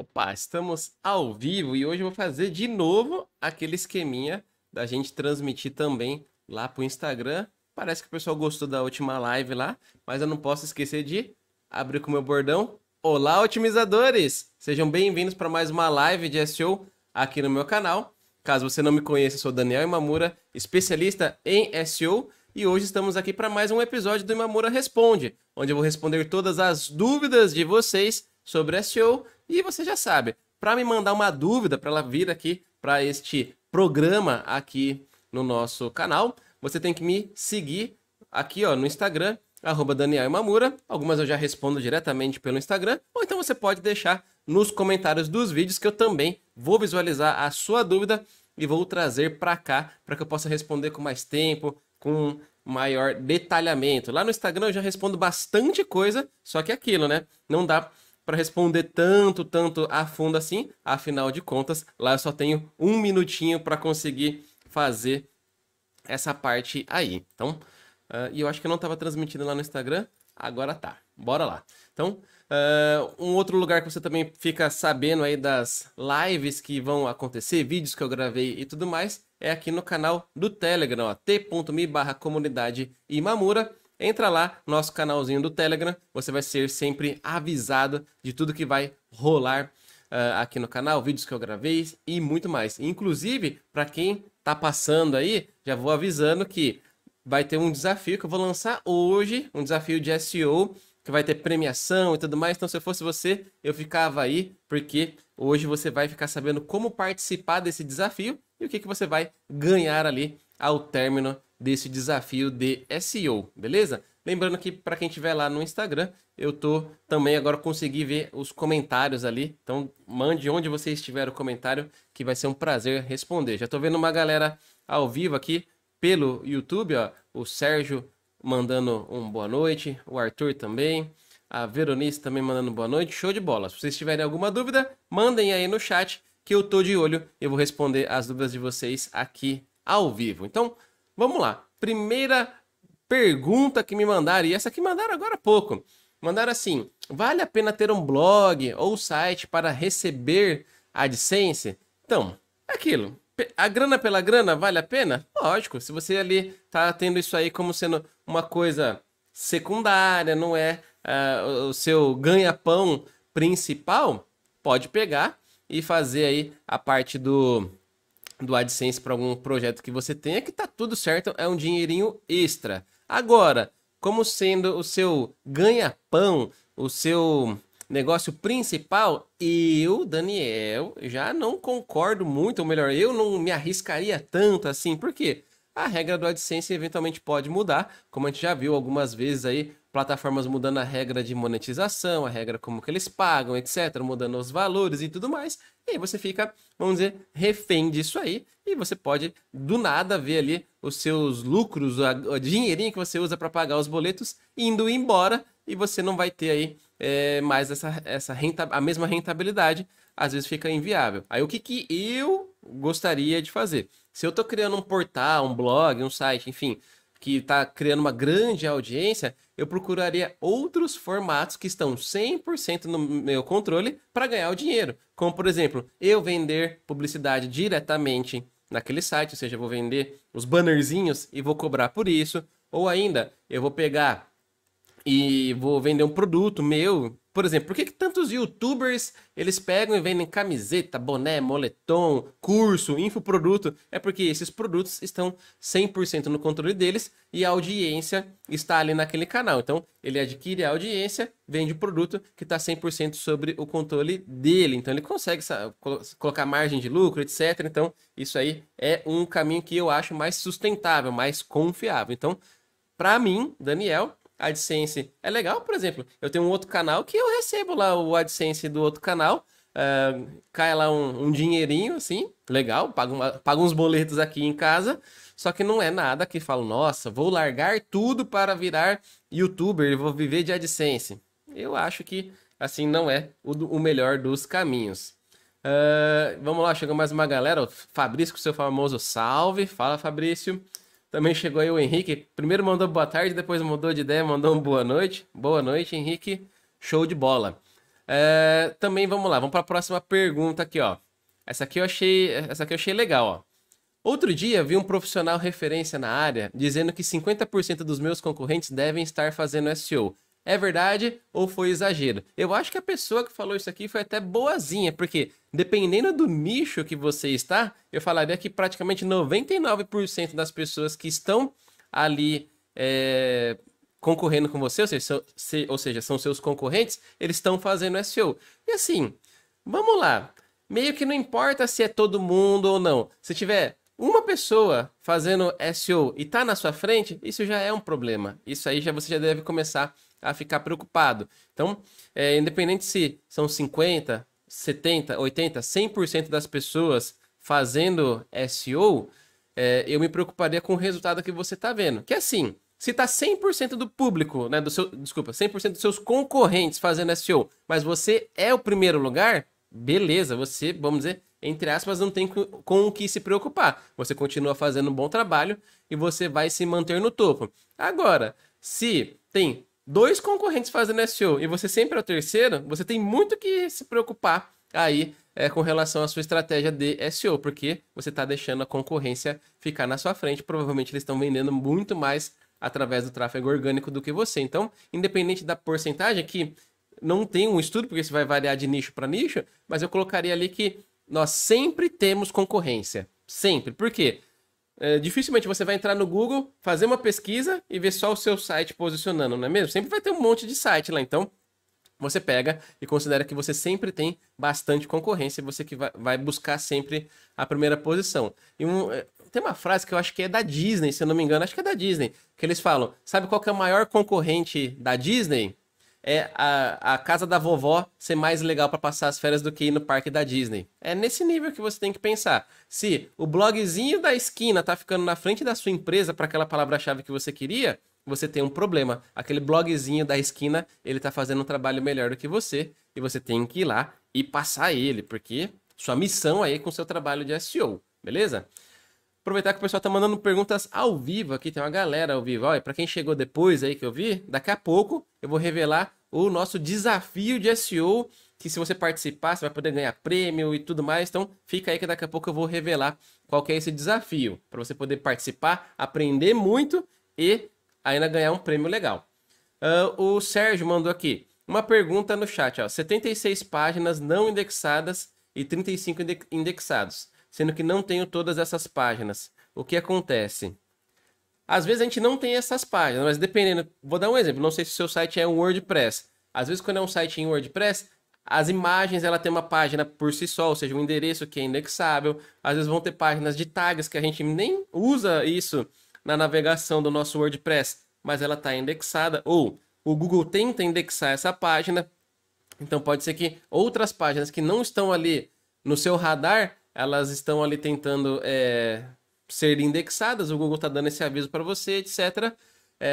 Opa, estamos ao vivo e hoje eu vou fazer de novo aquele esqueminha da gente transmitir também lá para o Instagram. Parece que o pessoal gostou da última live lá, mas eu não posso esquecer de abrir com o meu bordão. Olá, otimizadores! Sejam bem-vindos para mais uma live de SEO aqui no meu canal. Caso você não me conheça, eu sou Daniel Imamura, especialista em SEO. E hoje estamos aqui para mais um episódio do Imamura Responde, onde eu vou responder todas as dúvidas de vocês sobre SEO. E você já sabe, para me mandar uma dúvida, para ela vir aqui para este programa aqui no nosso canal, você tem que me seguir aqui ó, no Instagram, @Daniel Imamura. Algumas eu já respondo diretamente pelo Instagram, ou então você pode deixar nos comentários dos vídeos que eu também vou visualizar a sua dúvida e vou trazer para cá para que eu possa responder com mais tempo, com maior detalhamento. Lá no Instagram eu já respondo bastante coisa, só que aquilo, né? Não dá para responder tanto a fundo assim, afinal de contas, lá eu só tenho um minutinho para conseguir fazer essa parte aí. Então, e eu acho que eu não estava transmitindo lá no Instagram, agora tá, bora lá. Então, um outro lugar que você também fica sabendo aí das lives que vão acontecer, vídeos que eu gravei e tudo mais, é aqui no canal do Telegram, t.me/comunidade Imamura. Entra lá, nosso canalzinho do Telegram, você vai ser sempre avisado de tudo que vai rolar aqui no canal, vídeos que eu gravei e muito mais. Inclusive, para quem tá passando aí, já vou avisando que vai ter um desafio que eu vou lançar hoje, um desafio de SEO, que vai ter premiação e tudo mais. Então, se eu fosse você, eu ficava aí, porque hoje você vai ficar sabendo como participar desse desafio e o que você vai ganhar ali ao término desse desafio de SEO, beleza? Lembrando que para quem estiver lá no Instagram, eu tô também agora consegui ver os comentários ali, então mande onde você estiver o comentário que vai ser um prazer responder. Já tô vendo uma galera ao vivo aqui pelo YouTube, ó, o Sérgio mandando um boa noite, o Arthur também, a Veronice também mandando boa noite, show de bola. Se vocês tiverem alguma dúvida, mandem aí no chat que eu tô de olho, eu vou responder as dúvidas de vocês aqui ao vivo. Então, vamos lá, primeira pergunta que me mandaram, e essa que mandaram agora há pouco. Mandaram assim, vale a pena ter um blog ou site para receber AdSense? Então, aquilo, a grana pela grana vale a pena? Lógico, se você ali tá tendo isso aí como sendo uma coisa secundária, não é o seu ganha-pão principal, pode pegar e fazer aí a parte do AdSense para algum projeto que você tenha, que tá tudo certo, é um dinheirinho extra. Agora, como sendo o seu ganha-pão, o seu negócio principal, eu, Daniel, já não concordo muito, ou melhor, eu não me arriscaria tanto assim, porque a regra do AdSense eventualmente pode mudar, como a gente já viu algumas vezes aí, plataformas mudando a regra de monetização, a regra como que eles pagam, etc, mudando os valores e tudo mais, e aí você fica, vamos dizer, refém disso aí, e você pode do nada ver ali os seus lucros, o dinheirinho que você usa para pagar os boletos indo embora, e você não vai ter aí mais a mesma rentabilidade, às vezes fica inviável. Aí o que eu gostaria de fazer? Se eu tô criando um portal, um blog, um site, enfim, que está criando uma grande audiência, eu procuraria outros formatos que estão 100% no meu controle para ganhar o dinheiro. Como, por exemplo, eu vender publicidade diretamente naquele site, ou seja, eu vou vender os bannerzinhos e vou cobrar por isso. Ou ainda, eu vou pegar e vou vender um produto meu. Por exemplo, por que tantos youtubers eles pegam e vendem camiseta, boné, moletom, curso, infoproduto? É porque esses produtos estão 100% no controle deles e a audiência está ali naquele canal. Então, ele adquire a audiência, vende o produto que está 100% sobre o controle dele. Então, ele consegue colocar margem de lucro, etc. Então, isso aí é um caminho que eu acho mais sustentável, mais confiável. Então, para mim, Daniel, AdSense é legal. Por exemplo, eu tenho um outro canal que eu recebo lá o AdSense do outro canal, cai lá um dinheirinho assim, legal, pago uns boletos aqui em casa, só que não é nada que falo, nossa, vou largar tudo para virar youtuber e vou viver de AdSense. Eu acho que assim não é o melhor dos caminhos. Vamos lá, chegou mais uma galera, o Fabrício com seu famoso salve, fala Fabrício. Também chegou aí o Henrique, primeiro mandou boa tarde, depois mudou de ideia, mandou um boa noite. Boa noite, Henrique, show de bola. Também vamos lá, vamos para a próxima pergunta aqui, ó. Essa aqui eu achei legal, ó. Outro dia vi um profissional referência na área dizendo que 50% dos meus concorrentes devem estar fazendo SEO. É verdade ou foi exagero? Eu acho que a pessoa que falou isso aqui foi até boazinha, porque dependendo do nicho que você está, eu falaria que praticamente 99% das pessoas que estão ali concorrendo com você, ou seja, são seus concorrentes, eles estão fazendo SEO. E assim, vamos lá, meio que não importa se é todo mundo ou não, se tiver uma pessoa fazendo SEO e está na sua frente, isso já é um problema. Isso aí já, você já deve começar a ficar preocupado. Então, independente se são 50, 70, 80, 100% das pessoas fazendo SEO, eu me preocuparia com o resultado que você está vendo. Que assim, se está 100% do público, né, 100% dos seus concorrentes fazendo SEO, mas você é o primeiro lugar, beleza, você, vamos dizer, entre aspas, não tem com o que se preocupar. Você continua fazendo um bom trabalho e você vai se manter no topo. Agora, se tem 2 concorrentes fazendo SEO e você sempre é o terceiro, você tem muito que se preocupar aí com relação à sua estratégia de SEO, porque você está deixando a concorrência ficar na sua frente. Provavelmente eles estão vendendo muito mais através do tráfego orgânico do que você. Então, independente da porcentagem, que não tem um estudo, porque isso vai variar de nicho para nicho, mas eu colocaria ali que nós sempre temos concorrência, sempre. Por quê? Dificilmente você vai entrar no Google, fazer uma pesquisa e ver só o seu site posicionando, não é mesmo? Sempre vai ter um monte de site lá, então você pega e considera que você sempre tem bastante concorrência, você que vai buscar sempre a primeira posição. E tem uma frase que eu acho que é da Disney, se eu não me engano, acho que é da Disney, que eles falam, sabe qual que é o maior concorrente da Disney? É a casa da vovó ser mais legal para passar as férias do que ir no parque da Disney. É nesse nível que você tem que pensar. Se o blogzinho da esquina tá ficando na frente da sua empresa para aquela palavra-chave que você queria, você tem um problema. Aquele blogzinho da esquina, ele tá fazendo um trabalho melhor do que você e você tem que ir lá e passar ele, porque sua missão aí é com o seu trabalho de SEO, beleza? Aproveitar que o pessoal tá mandando perguntas ao vivo aqui, tem uma galera ao vivo. Olha, para quem chegou depois aí que eu vi, daqui a pouco eu vou revelar o nosso desafio de SEO, que se você participar, você vai poder ganhar prêmio e tudo mais. Então, fica aí que daqui a pouco eu vou revelar qual que é esse desafio, para você poder participar, aprender muito e ainda ganhar um prêmio legal. O Sérgio mandou aqui uma pergunta no chat, ó, 76 páginas não indexadas e 35 indexados. Sendo que não tenho todas essas páginas. O que acontece? Às vezes a gente não tem essas páginas, mas dependendo... Vou dar um exemplo, não sei se o seu site é um WordPress. Às vezes quando é um site em WordPress, as imagens ela tem uma página por si só, ou seja, um endereço que é indexável. Às vezes vão ter páginas de tags que a gente nem usa isso na navegação do nosso WordPress, mas ela está indexada, ou o Google tenta indexar essa página. Então pode ser que outras páginas que não estão ali no seu radar... Elas estão ali tentando ser indexadas, o Google está dando esse aviso para você, etc.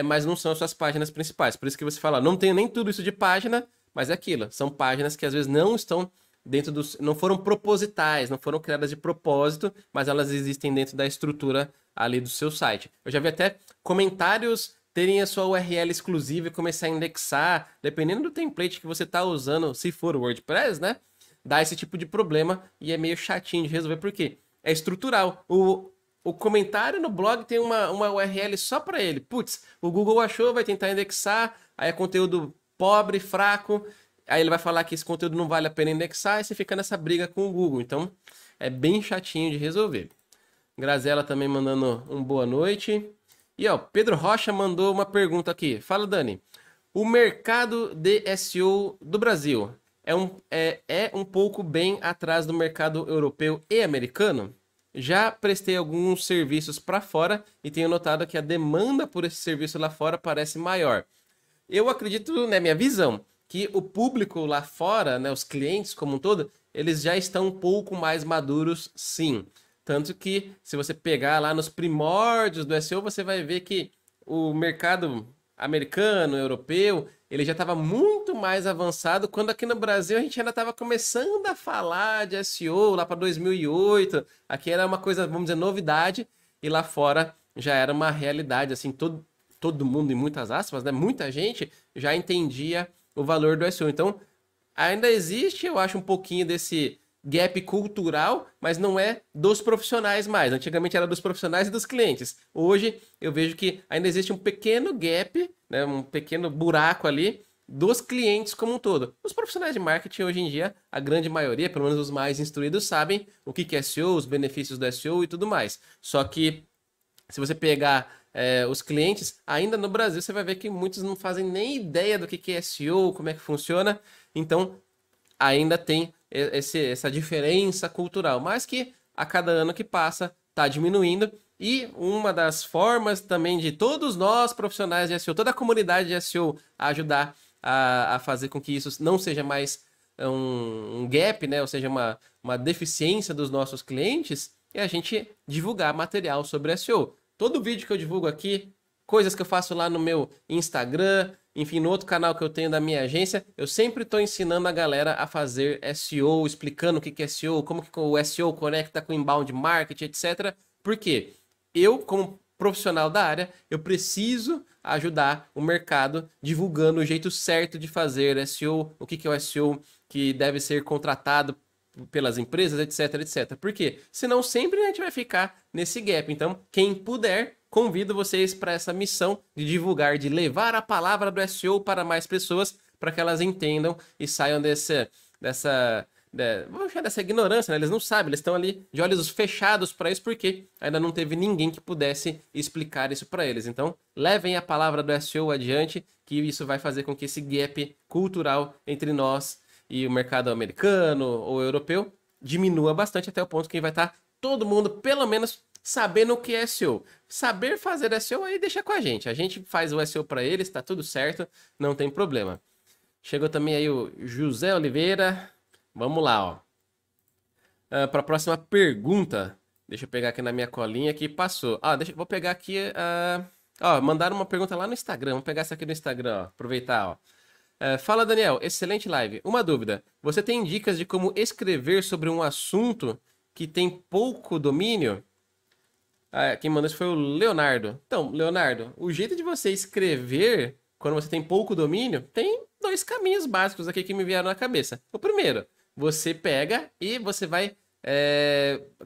Mas não são as suas páginas principais. Por isso que você fala, não tenho nem tudo isso de página, mas é aquilo. São páginas que às vezes não estão dentro dos... Não foram propositais, não foram criadas de propósito, mas elas existem dentro da estrutura ali do seu site. Eu já vi até comentários terem a sua URL exclusiva e começar a indexar, dependendo do template que você está usando, se for o WordPress, né? Dá esse tipo de problema e é meio chatinho de resolver, porque é estrutural. O comentário no blog tem uma URL só para ele. Putz, o Google achou, vai tentar indexar, aí é conteúdo pobre, fraco, aí ele vai falar que esse conteúdo não vale a pena indexar e você fica nessa briga com o Google. Então, é bem chatinho de resolver. Grazela também mandando um boa noite. E ó, Pedro Rocha mandou uma pergunta aqui. Fala, Dani. O mercado de SEO do Brasil... É um pouco bem atrás do mercado europeu e americano? Já prestei alguns serviços para fora e tenho notado que a demanda por esse serviço lá fora parece maior. Eu acredito, né, minha visão, que o público lá fora, né, os clientes como um todo, eles já estão um pouco mais maduros, sim. Tanto que se você pegar lá nos primórdios do SEO, você vai ver que o mercado americano, europeu... Ele já estava muito mais avançado quando aqui no Brasil a gente ainda estava começando a falar de SEO lá para 2008. Aqui era uma coisa, vamos dizer, novidade, e lá fora já era uma realidade. Assim, todo mundo, em muitas aspas, né? Muita gente já entendia o valor do SEO. Então, Ainda existe, eu acho, um pouquinho desse gap cultural, mas não é dos profissionais mais. Antigamente era dos profissionais e dos clientes. Hoje eu vejo que ainda existe um pequeno gap, né, um pequeno buraco ali dos clientes como um todo. Os profissionais de marketing hoje em dia, a grande maioria, pelo menos os mais instruídos, sabem o que é SEO, os benefícios do SEO e tudo mais. Só que se você pegar os clientes, ainda no Brasil você vai ver que muitos não fazem nem ideia do que é SEO, como é que funciona. Então ainda tem essa diferença cultural, mas que a cada ano que passa está diminuindo. E uma das formas também de todos nós profissionais de SEO, toda a comunidade de SEO ajudar a fazer com que isso não seja mais um gap, né? Ou seja, uma deficiência dos nossos clientes, é a gente divulgar material sobre SEO. Todo vídeo que eu divulgo aqui, coisas que eu faço lá no meu Instagram, enfim, no outro canal que eu tenho da minha agência, eu sempre estou ensinando a galera a fazer SEO, explicando o que é SEO, como que o SEO conecta com inbound marketing, etc. Porque eu, como profissional da área, eu preciso ajudar o mercado divulgando o jeito certo de fazer SEO, o que é o SEO que deve ser contratado pelas empresas, etc, etc. Porque senão sempre a gente vai ficar nesse gap. Então, quem puder, convido vocês para essa missão de divulgar, de levar a palavra do SEO para mais pessoas, para que elas entendam e saiam vamos chamar dessa ignorância, né? Eles não sabem, eles estão ali de olhos fechados para isso, porque ainda não teve ninguém que pudesse explicar isso para eles. Então, levem a palavra do SEO adiante, que isso vai fazer com que esse gap cultural entre nós e o mercado americano ou europeu diminua bastante, até o ponto que vai estar todo mundo, pelo menos, sabendo o que é SEO. Saber fazer SEO aí deixa com a gente. A gente faz o SEO para eles, tá tudo certo, não tem problema. Chegou também aí o José Oliveira. Vamos lá, ó. Para a próxima pergunta. Deixa eu pegar aqui na minha colinha que passou. Vou pegar aqui. Mandaram uma pergunta lá no Instagram. Vamos pegar essa aqui no Instagram, ó. Aproveitar, ó. Fala, Daniel, excelente live. Uma dúvida, você tem dicas de como escrever sobre um assunto que tem pouco domínio? Quem mandou isso foi o Leonardo. Então, Leonardo, o jeito de você escrever quando você tem pouco domínio, tem dois caminhos básicos aqui que me vieram na cabeça. O primeiro, você pega e você vai...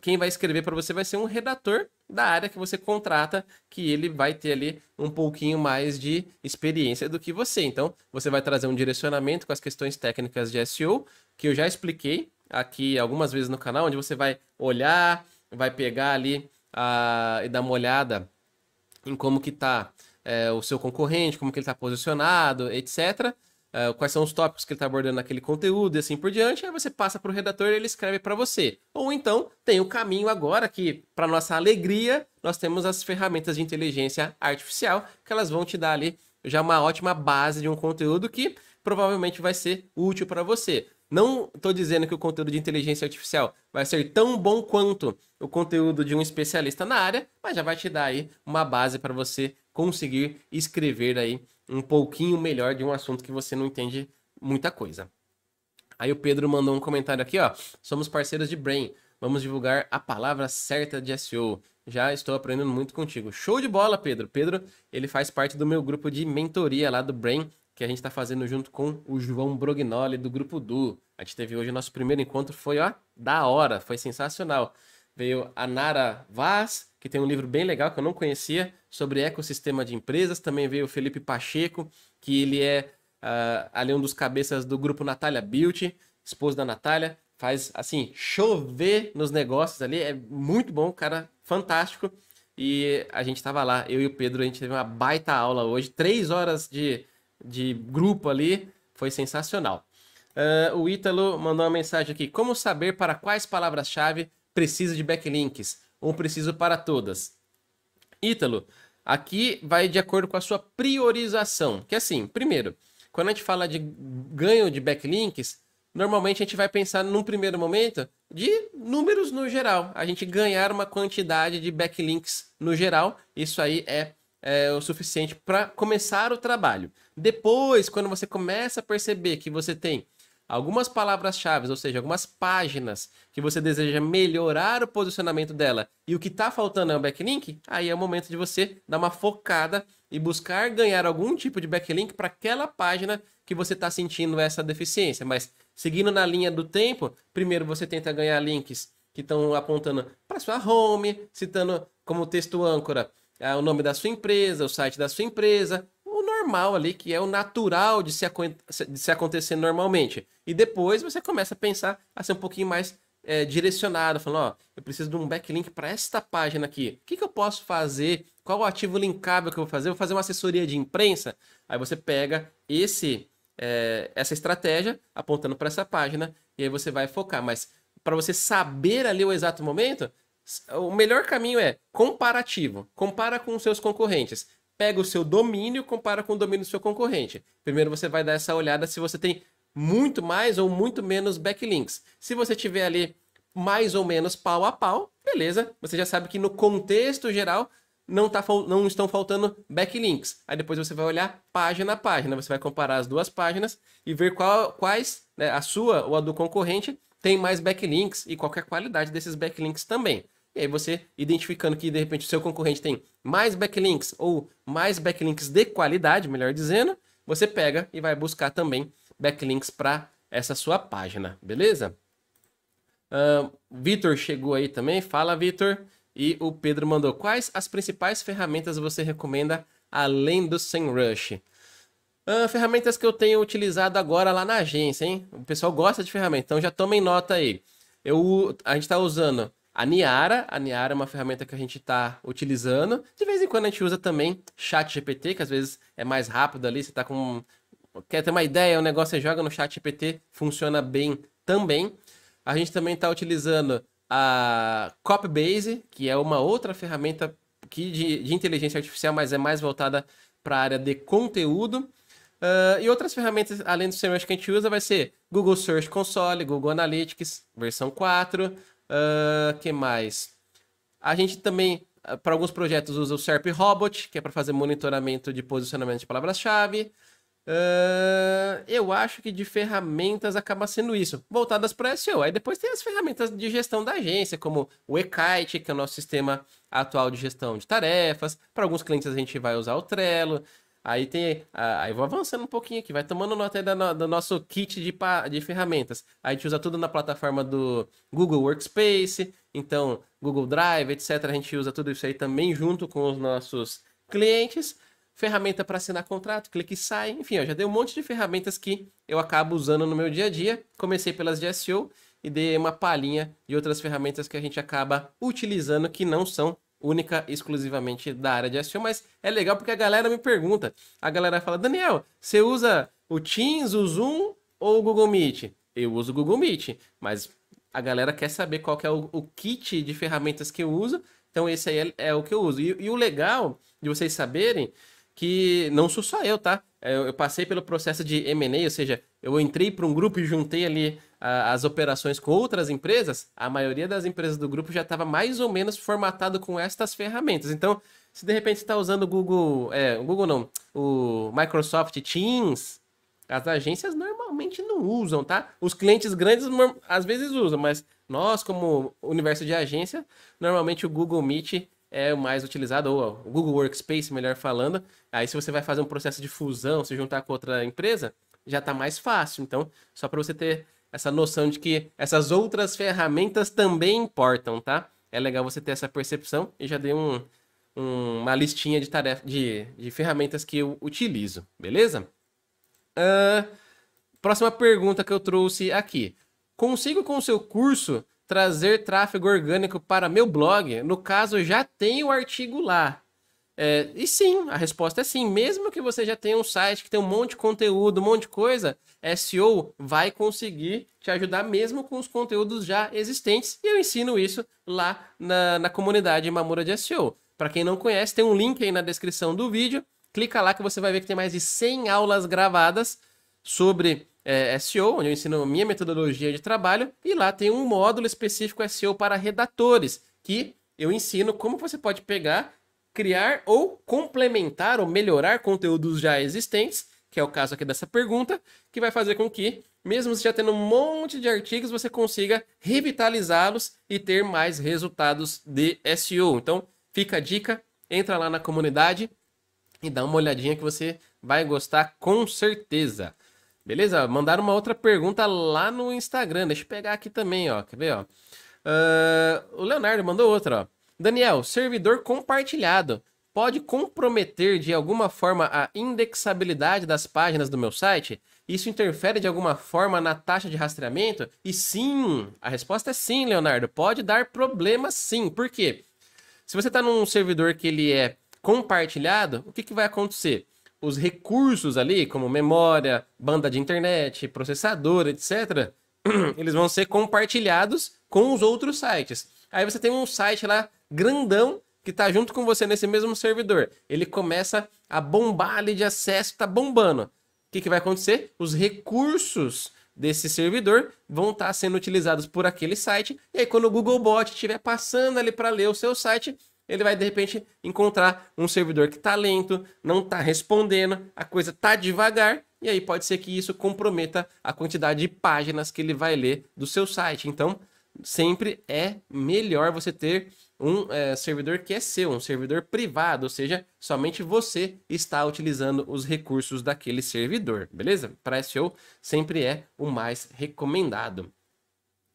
quem vai escrever para você vai ser um redator da área que você contrata, que ele vai ter ali um pouquinho mais de experiência do que você. Então, você vai trazer um direcionamento com as questões técnicas de SEO, que eu já expliquei aqui algumas vezes no canal, onde você vai olhar, vai pegar ali e dar uma olhada em como que está o seu concorrente, como que ele está posicionado, etc., quais são os tópicos que ele está abordando naquele conteúdo e assim por diante. Aí você passa para o redator e ele escreve para você. Ou então, tem o caminho agora que, para nossa alegria, nós temos as ferramentas de inteligência artificial, que elas vão te dar ali já uma ótima base de um conteúdo que provavelmente vai ser útil para você. Não estou dizendo que o conteúdo de inteligência artificial vai ser tão bom quanto o conteúdo de um especialista na área, mas já vai te dar aí uma base para você conseguir escrever aí um pouquinho melhor de um assunto que você não entende muita coisa. Aí o Pedro mandou um comentário aqui, ó. Somos parceiros de Brain. Vamos divulgar a palavra certa de SEO. Já estou aprendendo muito contigo. Show de bola, Pedro. Pedro, ele faz parte do meu grupo de mentoria lá do Brain, que a gente está fazendo junto com o João Brognoli do Grupo Du. A gente teve hoje o nosso primeiro encontro, foi, ó, da hora, foi sensacional. Veio a Nara Vaz, que tem um livro bem legal que eu não conhecia, sobre ecossistema de empresas. Também veio o Felipe Pacheco, que ele é ali um dos cabeças do grupo Natália Beauty, esposo da Natália. Faz, assim, chover nos negócios ali, é muito bom, cara, fantástico. E a gente tava lá, eu e o Pedro, a gente teve uma baita aula hoje, 3 horas de grupo ali, foi sensacional. O Ítalo mandou uma mensagem aqui: como saber para quais palavras-chave preciso de backlinks, ou preciso para todas? Ítalo, aqui vai de acordo com a sua priorização, que é assim, primeiro, quando a gente fala de ganho de backlinks, normalmente a gente vai pensar num primeiro momento de números no geral, a gente ganhar uma quantidade de backlinks no geral, isso aí é o suficiente para começar o trabalho. Depois, quando você começa a perceber que você tem algumas palavras-chave, ou seja, algumas páginas que você deseja melhorar o posicionamento dela e o que está faltando é um backlink, aí é o momento de você dar uma focada e buscar ganhar algum tipo de backlink para aquela página que você está sentindo essa deficiência. Mas seguindo na linha do tempo, primeiro você tenta ganhar links que estão apontando para sua home, citando como texto âncora o nome da sua empresa, o site da sua empresa, o normal ali, que é o natural de se acontecer normalmente. E depois você começa a pensar a ser um pouquinho mais direcionado, falando, ó, eu preciso de um backlink para esta página aqui. O que, que eu posso fazer? Qual o ativo linkável que eu vou fazer? Eu vou fazer uma assessoria de imprensa. Aí você pega essa estratégia apontando para essa página e aí você vai focar. Mas para você saber ali o exato momento, o melhor caminho é comparativo. Compara com os seus concorrentes. Pega o seu domínio, compara com o domínio do seu concorrente. Primeiro você vai dar essa olhada se você tem muito mais ou muito menos backlinks. Se você tiver ali mais ou menos pau a pau, beleza, você já sabe que no contexto geral não estão faltando backlinks. Aí depois você vai olhar página a página, você vai comparar as duas páginas e ver quais, né, a sua ou a do concorrente, tem mais backlinks e qual que é a qualidade desses backlinks também. E aí você, identificando que de repente o seu concorrente tem mais backlinks ou mais backlinks de qualidade, melhor dizendo, você pega e vai buscar também backlinks para essa sua página, beleza? Vitor chegou aí também, fala Vitor. E o Pedro mandou, quais as principais ferramentas você recomenda além do SEMrush? Ferramentas que eu tenho utilizado agora lá na agência, hein? O pessoal gosta de ferramenta, então já tomem nota aí. A gente está usando a Niara. A Niara é uma ferramenta que a gente está utilizando. De vez em quando a gente usa também ChatGPT, que às vezes é mais rápido ali, você está com... Quer ter uma ideia, um negócio, você joga no ChatGPT, funciona bem também. A gente também está utilizando a CopyBase, que é uma outra ferramenta de inteligência artificial, mas é mais voltada para a área de conteúdo. E outras ferramentas, além do SEMrush, que a gente usa, vai ser Google Search Console, Google Analytics, versão 4. Que mais? A gente também, para alguns projetos, usa o SERP Robot, que é para fazer monitoramento de posicionamento de palavras-chave. Eu acho que de ferramentas acaba sendo isso, voltadas para SEO. Aí depois tem as ferramentas de gestão da agência, como o EKite, que é o nosso sistema atual de gestão de tarefas. Para alguns clientes a gente vai usar o Trello. Aí tem, aí vou avançando um pouquinho aqui, vai tomando nota aí do nosso kit de ferramentas. Aí a gente usa tudo na plataforma do Google Workspace, então Google Drive, etc. A gente usa tudo isso aí também junto com os nossos clientes. Ferramenta para assinar contrato, clique e sai. Enfim, ó, já dei um monte de ferramentas que eu acabo usando no meu dia a dia. Comecei pelas de SEO e dei uma palhinha de outras ferramentas que a gente acaba utilizando que não são única e exclusivamente da área de SEO. Mas é legal porque a galera me pergunta. A galera fala, Daniel, você usa o Teams, o Zoom ou o Google Meet? Eu uso o Google Meet, mas a galera quer saber qual que é o kit de ferramentas que eu uso. Então esse aí é o que eu uso. E o legal de vocês saberem que não sou só eu, tá? Eu passei pelo processo de M&A, ou seja, eu entrei para um grupo e juntei ali as operações com outras empresas. A maioria das empresas do grupo já estava mais ou menos formatado com estas ferramentas. Então, se de repente você está usando o Google... o Microsoft Teams, as agências normalmente não usam, tá? Os clientes grandes às vezes usam, mas nós, como universo de agência, normalmente o Google Meet é o mais utilizado, ou o Google Workspace, melhor falando. Aí se você vai fazer um processo de fusão, se juntar com outra empresa, já está mais fácil. Então, só para você ter essa noção de que essas outras ferramentas também importam, tá? É legal você ter essa percepção. E já dei uma listinha de tarefas, de ferramentas que eu utilizo, beleza? Próxima pergunta que eu trouxe aqui. Consigo com o seu curso trazer tráfego orgânico para meu blog? No caso, já tem o artigo lá. E sim, a resposta é sim. Mesmo que você já tenha um site que tem um monte de conteúdo, um monte de coisa, SEO vai conseguir te ajudar mesmo com os conteúdos já existentes. E eu ensino isso lá na comunidade Imamura de SEO. Para quem não conhece, tem um link aí na descrição do vídeo. Clica lá que você vai ver que tem mais de 100 aulas gravadas sobre SEO, onde eu ensino minha metodologia de trabalho, e lá tem um módulo específico SEO para redatores, que eu ensino como você pode pegar, criar ou complementar ou melhorar conteúdos já existentes, que é o caso aqui dessa pergunta, que vai fazer com que, mesmo você já tendo um monte de artigos, você consiga revitalizá-los e ter mais resultados de SEO. Então, fica a dica, entra lá na comunidade, e dá uma olhadinha que você vai gostar com certeza. Beleza? Mandaram uma outra pergunta lá no Instagram. Deixa eu pegar aqui também, ó. Quer ver, ó? O Leonardo mandou outra, ó. Daniel, servidor compartilhado pode comprometer de alguma forma a indexabilidade das páginas do meu site? Isso interfere de alguma forma na taxa de rastreamento? E sim, a resposta é sim, Leonardo. Pode dar problema sim. Por quê? Se você está num servidor que ele é compartilhado, o que que vai acontecer? Os recursos ali, como memória, banda de internet, processador, etc., eles vão ser compartilhados com os outros sites. Aí você tem um site lá grandão que está junto com você nesse mesmo servidor. Ele começa a bombar ali de acesso, está bombando. O que que vai acontecer? Os recursos desse servidor vão estar sendo utilizados por aquele site. E aí quando o Googlebot estiver passando ali para ler o seu site, ele vai de repente encontrar um servidor que está lento, não está respondendo, a coisa está devagar. E aí pode ser que isso comprometa a quantidade de páginas que ele vai ler do seu site. Então, sempre é melhor você ter um servidor que é seu, um servidor privado, ou seja, somente você está utilizando os recursos daquele servidor, beleza? Para SEO sempre é o mais recomendado.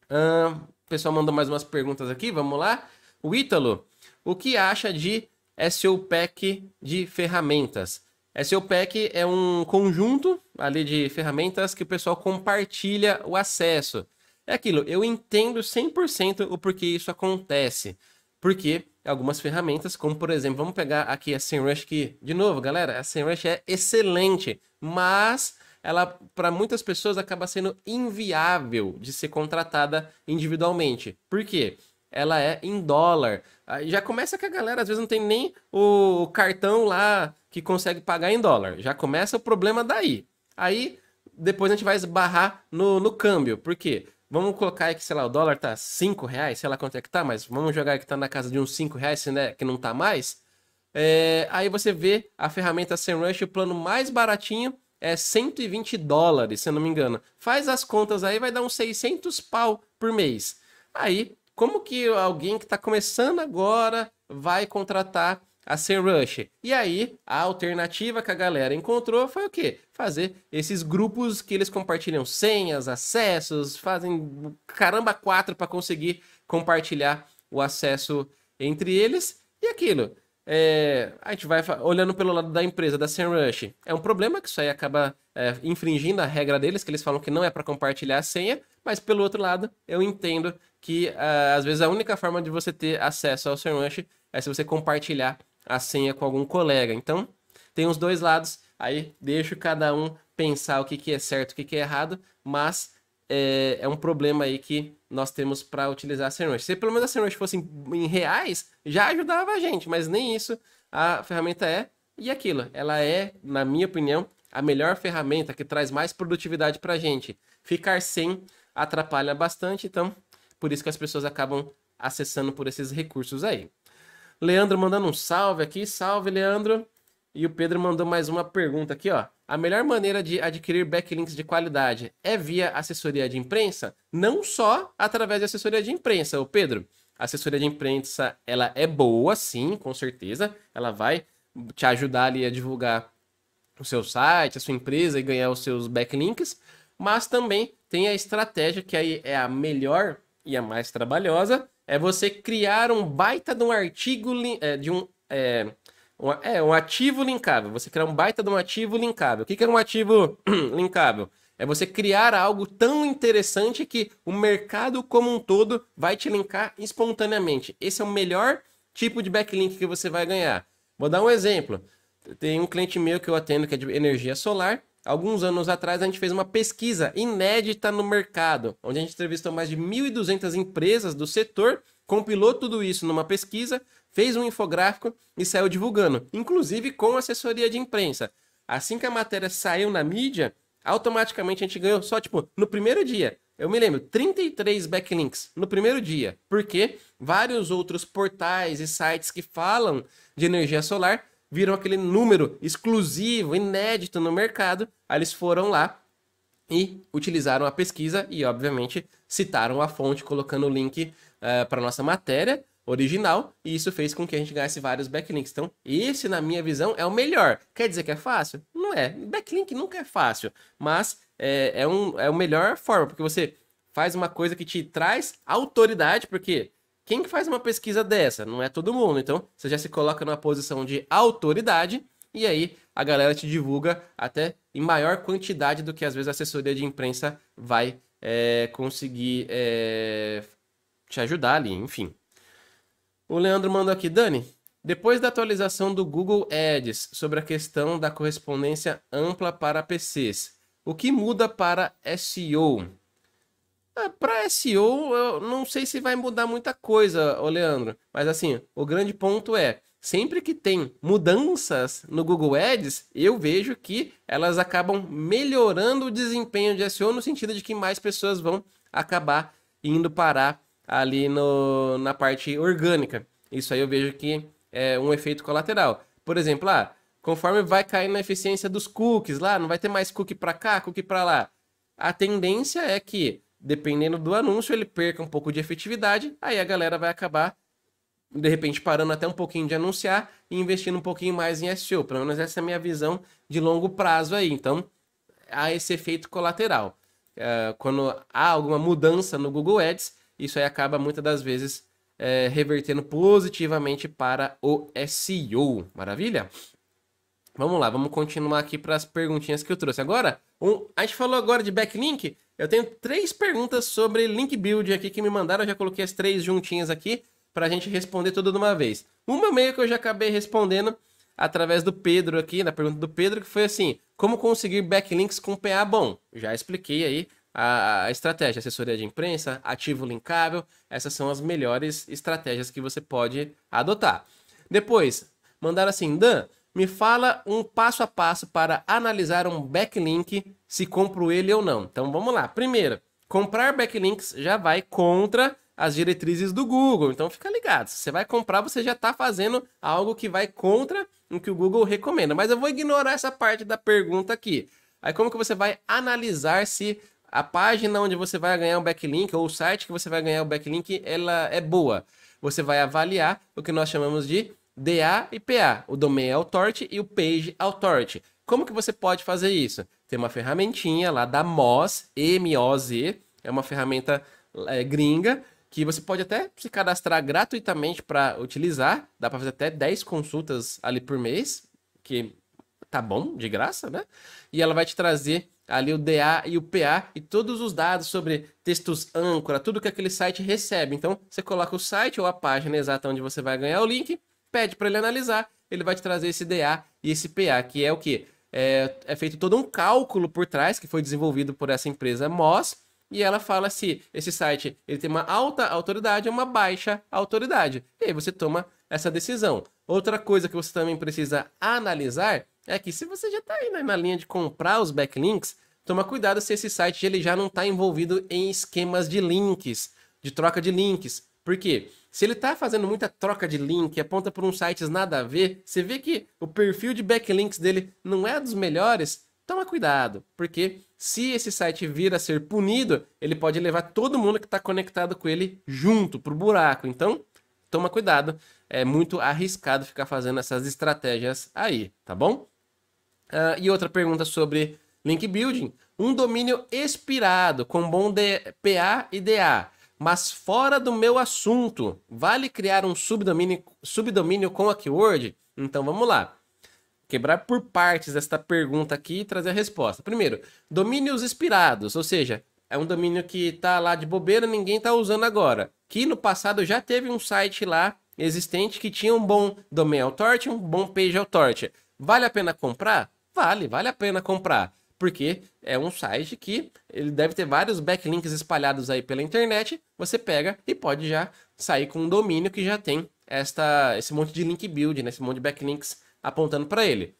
O pessoal mandou mais umas perguntas aqui, vamos lá. O Ítalo, o que acha de SEO Pack de ferramentas? SEO Pack é um conjunto ali de ferramentas que o pessoal compartilha o acesso. É aquilo, eu entendo 100% o porquê isso acontece. Porque algumas ferramentas, como por exemplo, vamos pegar aqui a SEMrush, que, de novo, galera, a SEMrush é excelente, mas ela, para muitas pessoas, acaba sendo inviável de ser contratada individualmente. Por quê? Ela é em dólar. Já começa que a galera, às vezes, não tem nem o cartão lá que consegue pagar em dólar. Já começa o problema daí. Aí, depois a gente vai esbarrar no câmbio. Por quê? Vamos colocar aqui, sei lá, o dólar tá 5 reais, sei lá quanto é que tá, mas vamos jogar que tá na casa de uns 5 reais, né, que não tá mais. Aí você vê a ferramenta SEMrush, o plano mais baratinho é 120 dólares, se eu não me engano. Faz as contas aí, vai dar uns 600 pau por mês. Aí, como que alguém que tá começando agora vai contratar a SEMrush? E aí, a alternativa que a galera encontrou foi o quê? Fazer esses grupos que eles compartilham senhas, acessos, fazem caramba 4 para conseguir compartilhar o acesso entre eles. E aquilo, a gente vai olhando pelo lado da empresa, da SEMrush. É um problema que isso aí acaba infringindo a regra deles, que eles falam que não é para compartilhar a senha. Mas pelo outro lado, eu entendo que às vezes a única forma de você ter acesso ao SEMrush é se você compartilhar a senha com algum colega. Então, tem os dois lados, aí deixo cada um pensar o que é certo, o que é errado, mas é um problema aí que nós temos para utilizar a SEMrush. Se pelo menos a SEMrush fosse em reais, já ajudava a gente, mas nem isso a ferramenta é. E aquilo, ela é, na minha opinião, a melhor ferramenta que traz mais produtividade para a gente. Ficar sem atrapalha bastante, então por isso que as pessoas acabam acessando por esses recursos aí. Leandro mandando um salve aqui, salve Leandro. E o Pedro mandou mais uma pergunta aqui, ó. A melhor maneira de adquirir backlinks de qualidade é via assessoria de imprensa? Não só através de assessoria de imprensa, ô Pedro. A assessoria de imprensa, ela é boa, sim, com certeza. Ela vai te ajudar ali a divulgar o seu site, a sua empresa e ganhar os seus backlinks. Mas também tem a estratégia, que aí é a melhor e a mais trabalhosa, é você criar um baita de um artigo, um ativo linkável. Você criar um baita de um ativo linkável. O que é um ativo linkável? É você criar algo tão interessante que o mercado como um todo vai te linkar espontaneamente. Esse é o melhor tipo de backlink que você vai ganhar. Vou dar um exemplo. Tem um cliente meu que eu atendo que é de energia solar. Alguns anos atrás, a gente fez uma pesquisa inédita no mercado, onde a gente entrevistou mais de 1.200 empresas do setor, compilou tudo isso numa pesquisa, fez um infográfico e saiu divulgando, inclusive com assessoria de imprensa. Assim que a matéria saiu na mídia, automaticamente a gente ganhou só, tipo, no primeiro dia. Eu me lembro, 33 backlinks no primeiro dia, porque vários outros portais e sites que falam de energia solar viram aquele número exclusivo, inédito no mercado. Aí eles foram lá e utilizaram a pesquisa e, obviamente, citaram a fonte, colocando o link para a nossa matéria. original, e isso fez com que a gente ganhasse vários backlinks. Então, esse, na minha visão, é o melhor. Quer dizer que é fácil? Não é. Backlink nunca é fácil, mas é a melhor forma, porque você faz uma coisa que te traz autoridade, porque quem que faz uma pesquisa dessa? Não é todo mundo. Então, você já se coloca numa posição de autoridade, e aí a galera te divulga até em maior quantidade do que, às vezes, a assessoria de imprensa vai conseguir te ajudar ali, enfim. O Leandro mandou aqui: Dani, depois da atualização do Google Ads sobre a questão da correspondência ampla para PCs, o que muda para SEO? Ah, para SEO, eu não sei se vai mudar muita coisa, ô Leandro, mas assim, o grande ponto é, sempre que tem mudanças no Google Ads, eu vejo que elas acabam melhorando o desempenho de SEO, no sentido de que mais pessoas vão acabar indo parar ali na parte orgânica. Isso aí eu vejo que é um efeito colateral. Por exemplo, conforme vai caindo a eficiência dos cookies lá, não vai ter mais cookie para cá, cookie para lá. A tendência é que, dependendo do anúncio, ele perca um pouco de efetividade, aí a galera vai acabar, de repente, parando até um pouquinho de anunciar e investindo um pouquinho mais em SEO. Pelo menos essa é a minha visão de longo prazo aí. Então, há esse efeito colateral. Quando há alguma mudança no Google Ads, isso aí acaba muitas das vezes revertendo positivamente para o SEO. Maravilha? Vamos lá, vamos continuar aqui para as perguntinhas que eu trouxe. Agora, a gente falou agora de backlink. Eu tenho 3 perguntas sobre link building aqui que me mandaram. Eu já coloquei as 3 juntinhas aqui para a gente responder tudo de uma vez. Uma meio que eu já acabei respondendo através do Pedro aqui, na pergunta do Pedro, que foi assim: como conseguir backlinks com PA bom? Já expliquei aí a estratégia, assessoria de imprensa, ativo linkável. Essas são as melhores estratégias que você pode adotar. Depois, mandaram assim: Dan, me fala um passo a passo para analisar um backlink, se compro ele ou não. Então vamos lá. Primeiro, comprar backlinks já vai contra as diretrizes do Google. Então fica ligado, se você vai comprar, você já está fazendo algo que vai contra o que o Google recomenda. Mas eu vou ignorar essa parte da pergunta aqui. Aí como que você vai analisar se a página onde você vai ganhar um backlink, ou o site que você vai ganhar o backlink, ela é boa? Você vai avaliar o que nós chamamos de DA e PA, o Domain Authority e o Page Authority. Como que você pode fazer isso? Tem uma ferramentinha lá da Moz, M-O-Z, é uma ferramenta gringa, que você pode até se cadastrar gratuitamente para utilizar. Dá para fazer até 10 consultas ali por mês, que tá bom, de graça, né? E ela vai te trazer ali o DA e o PA e todos os dados sobre textos âncora, tudo que aquele site recebe. Então, você coloca o site ou a página exata onde você vai ganhar o link, pede para ele analisar, ele vai te trazer esse DA e esse PA, que é o quê? É feito todo um cálculo por trás, que foi desenvolvido por essa empresa Moz, e ela fala se esse site ele tem uma alta autoridade ou uma baixa autoridade. E aí você toma essa decisão. Outra coisa que você também precisa analisar é que, se você já está aí na linha de comprar os backlinks, toma cuidado se esse site ele já não está envolvido em esquemas de links, de troca de links. Por quê? Se ele está fazendo muita troca de link, aponta por uns sites nada a ver, você vê que o perfil de backlinks dele não é dos melhores, toma cuidado, porque se esse site vir a ser punido, ele pode levar todo mundo que está conectado com ele junto para o buraco. Então, toma cuidado, é muito arriscado ficar fazendo essas estratégias aí, tá bom? E outra pergunta sobre link building: um domínio expirado com bom PA e DA, mas fora do meu assunto, vale criar um subdomínio com a keyword? Então vamos lá, quebrar por partes esta pergunta aqui e trazer a resposta. Primeiro, domínios expirados, ou seja, é um domínio que está lá de bobeira, ninguém está usando agora. Que no passado já teve um site lá existente que tinha um bom Domain Authority, um bom Page Authority. Vale a pena comprar? Vale a pena comprar. Porque é um site que ele deve ter vários backlinks espalhados aí pela internet. Você pega e pode já sair com um domínio que já tem esse monte de link build, né? Esse monte de backlinks apontando para ele.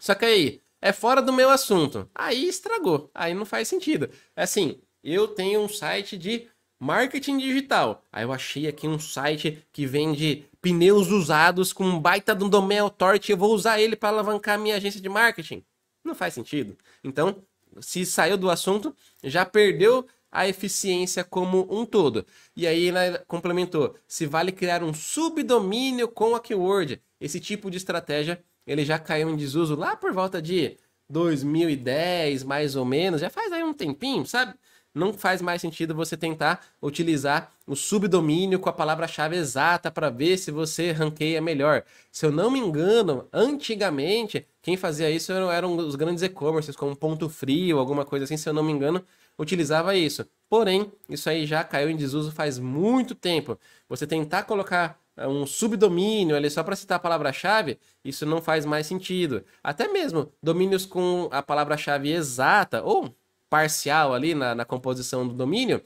Só que aí, é fora do meu assunto. Aí estragou, aí não faz sentido. Assim, eu tenho um site de marketing digital. Aí eu achei aqui um site que vende pneus usados com um baita de um Domain Authority. Eu vou usar ele para alavancar minha agência de marketing. Não faz sentido. Então, se saiu do assunto, já perdeu a eficiência como um todo. E aí ela complementou, se vale criar um subdomínio com a keyword. Esse tipo de estratégia, ele já caiu em desuso lá por volta de 2010, mais ou menos, já faz aí um tempinho, sabe? Não faz mais sentido você tentar utilizar o subdomínio com a palavra-chave exata para ver se você ranqueia melhor. Se eu não me engano, antigamente, quem fazia isso eram os grandes e-commerces, como Ponto Frio, alguma coisa assim, se eu não me engano, utilizava isso. Porém, isso aí já caiu em desuso faz muito tempo. Você tentar colocar um subdomínio ali só para citar a palavra-chave, isso não faz mais sentido. Até mesmo domínios com a palavra-chave exata ou parcial ali na composição do domínio,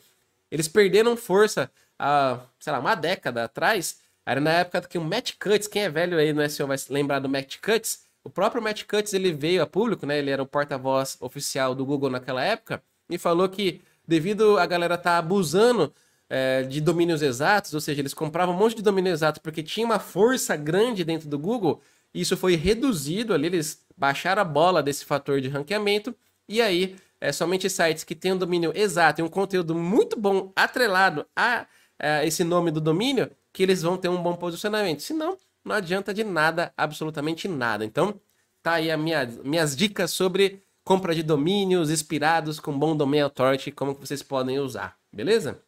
eles perderam força há, sei lá, uma década atrás. Era na época que o Matt Cutts, quem é velho aí no SEO vai se lembrar do Matt Cutts, o próprio Matt Cutts, ele veio a público, né, ele era o porta-voz oficial do Google naquela época, e falou que devido a galera tá abusando de domínios exatos, ou seja, eles compravam um monte de domínio exato porque tinha uma força grande dentro do Google, e isso foi reduzido ali, eles baixaram a bola desse fator de ranqueamento, e aí somente sites que têm um domínio exato e um conteúdo muito bom atrelado a esse nome do domínio, que eles vão ter um bom posicionamento. Senão, não adianta de nada, absolutamente nada. Então, tá aí as minhas dicas sobre compra de domínios inspirados com bom domain authority, como que vocês podem usar, beleza?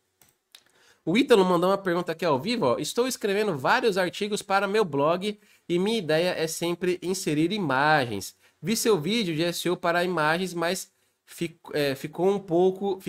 O Ítalo mandou uma pergunta aqui ao vivo, ó. Estou escrevendo vários artigos para meu blog e minha ideia é sempre inserir imagens. Vi seu vídeo de SEO para imagens, mas fiquei um pouco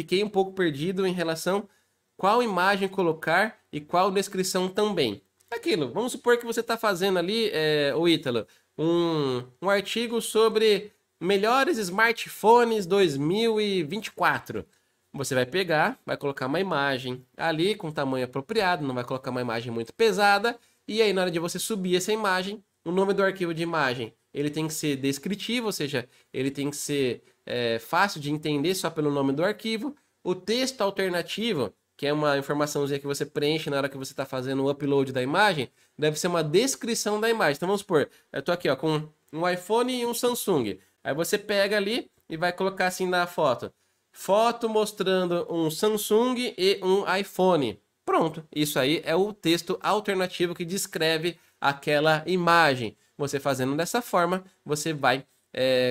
perdido em relação qual imagem colocar e qual descrição também. Aquilo, vamos supor que você está fazendo ali, o Ítalo, um artigo sobre melhores smartphones 2024. Você vai pegar, vai colocar uma imagem ali com tamanho apropriado, não vai colocar uma imagem muito pesada, e aí na hora de você subir essa imagem, o nome do arquivo de imagem, ele tem que ser descritivo, ou seja, ele tem que ser fácil de entender só pelo nome do arquivo. O texto alternativo, que é uma informaçãozinha que você preenche na hora que você está fazendo o upload da imagem, deve ser uma descrição da imagem. Então vamos supor, eu estou aqui ó, com um iPhone e um Samsung. Aí você pega ali e vai colocar assim na foto. Foto mostrando um Samsung e um iPhone. Pronto, isso aí é o texto alternativo que descreve aquela imagem. Você fazendo dessa forma, você vai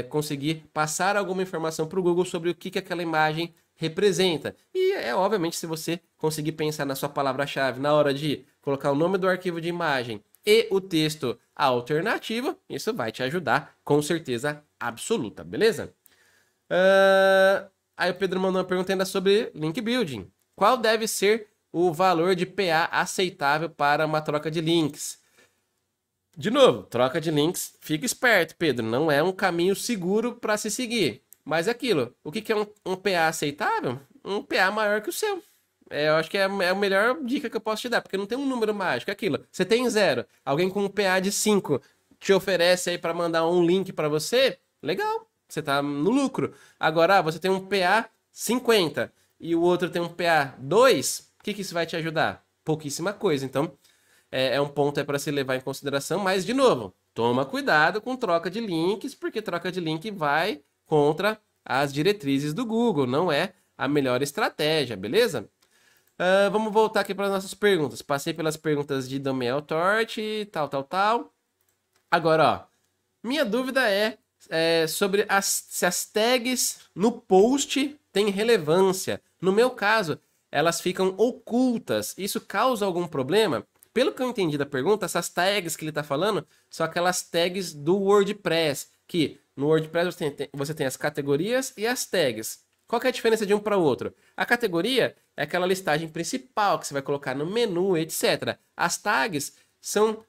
conseguir passar alguma informação para o Google sobre o que aquela imagem representa. E obviamente, se você conseguir pensar na sua palavra-chave na hora de colocar o nome do arquivo de imagem e o texto alternativo, isso vai te ajudar com certeza absoluta, beleza? Aí o Pedro mandou uma pergunta ainda sobre link building. Qual deve ser o valor de PA aceitável para uma troca de links? De novo, troca de links, fica esperto, Pedro, não é um caminho seguro para se seguir. Mas é aquilo, o que é um PA aceitável? Um PA maior que o seu. Eu acho que é a melhor dica que eu posso te dar, porque não tem um número mágico, é aquilo. Você tem 0, alguém com um PA de 5 te oferece aí para mandar um link para você, legal, você tá no lucro. Agora, você tem um PA 50 e o outro tem um PA 2, o que isso vai te ajudar? Pouquíssima coisa, então é um ponto para se levar em consideração, mas de novo, toma cuidado com troca de links, porque troca de link vai contra as diretrizes do Google, não é a melhor estratégia, beleza? Vamos voltar aqui para as nossas perguntas, passei pelas perguntas de Domain Authority, tal. Agora, ó, minha dúvida é sobre se as tags no post têm relevância. No meu caso, elas ficam ocultas, isso causa algum problema? Pelo que eu entendi da pergunta, essas tags que ele está falando são aquelas tags do WordPress, que no WordPress você tem as categorias e as tags. Qual que é a diferença de um para o outro? A categoria é aquela listagem principal que você vai colocar no menu, etc. As tags são,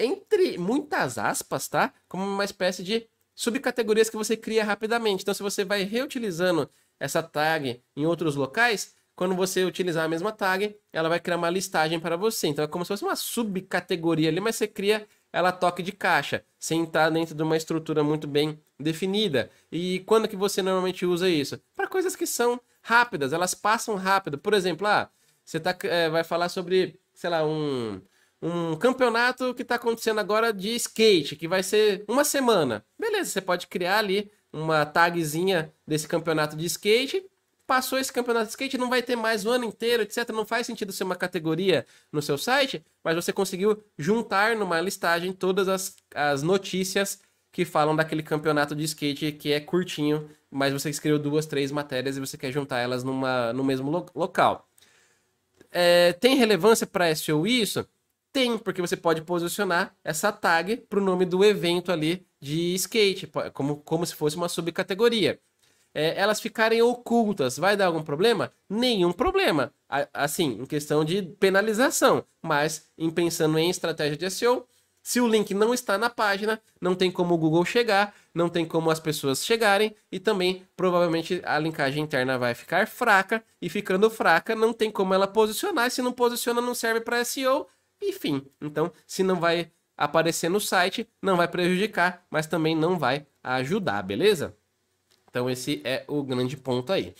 entre muitas aspas, tá? Como uma espécie de subcategorias que você cria rapidamente. Então, se você vai reutilizando essa tag em outros locais, quando você utilizar a mesma tag, ela vai criar uma listagem para você. Então é como se fosse uma subcategoria ali, mas você cria ela a toque de caixa, sem estar dentro de uma estrutura muito bem definida. E quando que você normalmente usa isso? Para coisas que são rápidas, elas passam rápido. Por exemplo, você vai falar sobre, sei lá, um campeonato que está acontecendo agora de skate, que vai ser uma semana. Beleza, você pode criar ali uma tagzinha desse campeonato de skate, passou esse campeonato de skate, não vai ter mais o ano inteiro, etc. Não faz sentido ser uma categoria no seu site, mas você conseguiu juntar numa listagem todas as notícias que falam daquele campeonato de skate que é curtinho, mas você escreveu 2, 3 matérias e você quer juntar elas no mesmo local. Tem relevância para SEO isso? Tem, porque você pode posicionar essa tag para o nome do evento ali de skate, como se fosse uma subcategoria. Elas ficarem ocultas, vai dar algum problema? Nenhum problema, assim, em questão de penalização, mas pensando em estratégia de SEO, se o link não está na página, não tem como o Google chegar, não tem como as pessoas chegarem e também provavelmente a linkagem interna vai ficar fraca e ficando fraca não tem como ela posicionar, se não posiciona não serve para SEO, enfim. Então, se não vai aparecer no site, não vai prejudicar, mas também não vai ajudar, beleza? Então esse é o grande ponto aí.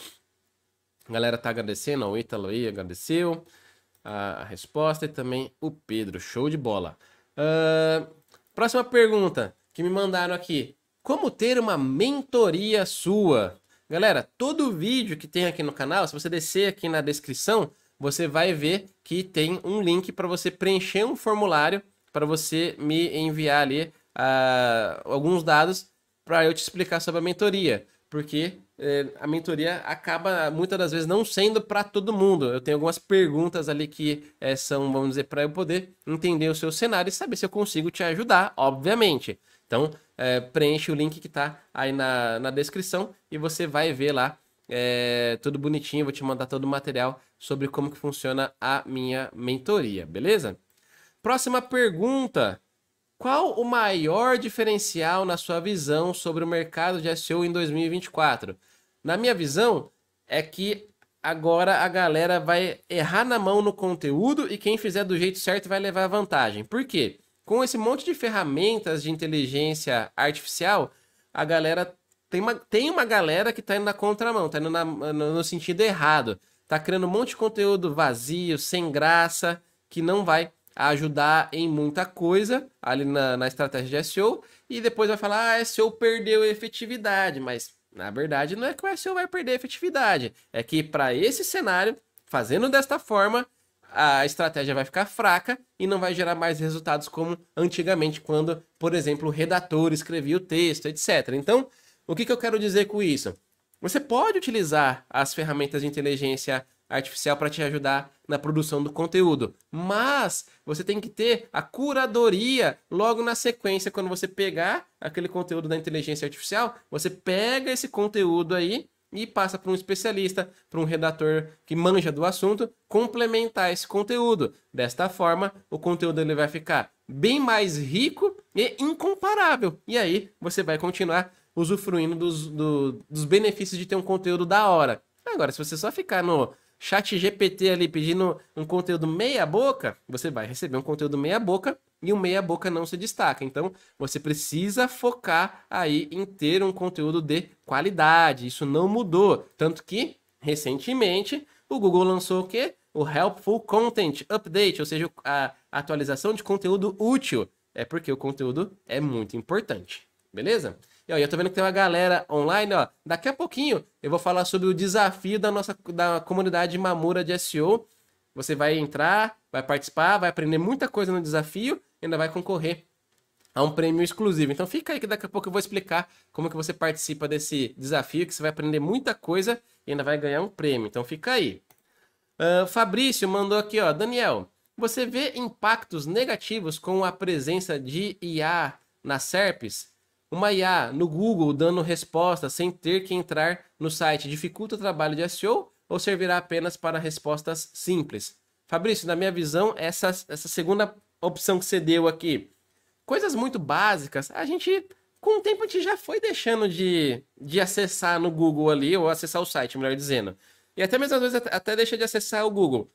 A galera tá agradecendo, o Ítalo aí agradeceu a resposta e também o Pedro, show de bola. Próxima pergunta que me mandaram aqui: como ter uma mentoria sua? Galera, todo vídeo que tem aqui no canal, se você descer aqui na descrição, você vai ver que tem um link para você preencher um formulário para você me enviar ali alguns dados para eu te explicar sobre a mentoria, porque a mentoria acaba muitas das vezes não sendo para todo mundo. Eu tenho algumas perguntas ali que são, vamos dizer, para eu poder entender o seu cenário e saber se eu consigo te ajudar, obviamente. Então, preenche o link que está aí na descrição e você vai ver lá tudo bonitinho. Eu vou te mandar todo o material sobre como que funciona a minha mentoria, beleza? Próxima pergunta: qual o maior diferencial na sua visão sobre o mercado de SEO em 2024? Na minha visão, é que agora a galera vai errar na mão no conteúdo e quem fizer do jeito certo vai levar vantagem. Por quê? Com esse monte de ferramentas de inteligência artificial, a galera tem uma galera que está indo na contramão, está indo no sentido errado. Está criando um monte de conteúdo vazio, sem graça, que não vai ajudar em muita coisa ali na estratégia de SEO. E depois vai falar, SEO perdeu efetividade, mas... na verdade, não é que o SEO vai perder efetividade. É que para esse cenário, fazendo desta forma, a estratégia vai ficar fraca e não vai gerar mais resultados como antigamente, quando, por exemplo, o redator escrevia o texto, etc. Então, o que eu quero dizer com isso? Você pode utilizar as ferramentas de inteligência artificial para te ajudar na produção do conteúdo, mas você tem que ter a curadoria logo na sequência. Quando você pegar aquele conteúdo da inteligência artificial, você pega esse conteúdo aí e passa para um especialista, para um redator que manja do assunto, complementar esse conteúdo. Desta forma, o conteúdo ele vai ficar bem mais rico e incomparável, e aí você vai continuar usufruindo dos benefícios de ter um conteúdo da hora. Agora, se você só ficar no ChatGPT ali pedindo um conteúdo meia boca, você vai receber um conteúdo meia boca e o meia boca não se destaca. Então você precisa focar aí em ter um conteúdo de qualidade. Isso não mudou, tanto que recentemente o Google lançou o quê? O Helpful Content Update, ou seja, a atualização de conteúdo útil. É porque o conteúdo é muito importante, beleza? E ó, eu tô vendo que tem uma galera online, ó. Daqui a pouquinho eu vou falar sobre o desafio da comunidade Imamura de SEO. Você vai entrar, vai participar, vai aprender muita coisa no desafio e ainda vai concorrer a um prêmio exclusivo. Então fica aí que daqui a pouco eu vou explicar como que você participa desse desafio, que você vai aprender muita coisa e ainda vai ganhar um prêmio. Então fica aí. Fabrício mandou aqui, ó: Daniel, você vê impactos negativos com a presença de IA nas SERPs? Uma IA no Google dando resposta sem ter que entrar no site dificulta o trabalho de SEO ou servirá apenas para respostas simples? Fabrício, na minha visão, essa segunda opção que você deu aqui, coisas muito básicas, a gente, com o tempo, a gente já foi deixando de acessar no Google ali, ou acessar o site, melhor dizendo. E até mesmo às vezes até deixa de acessar o Google.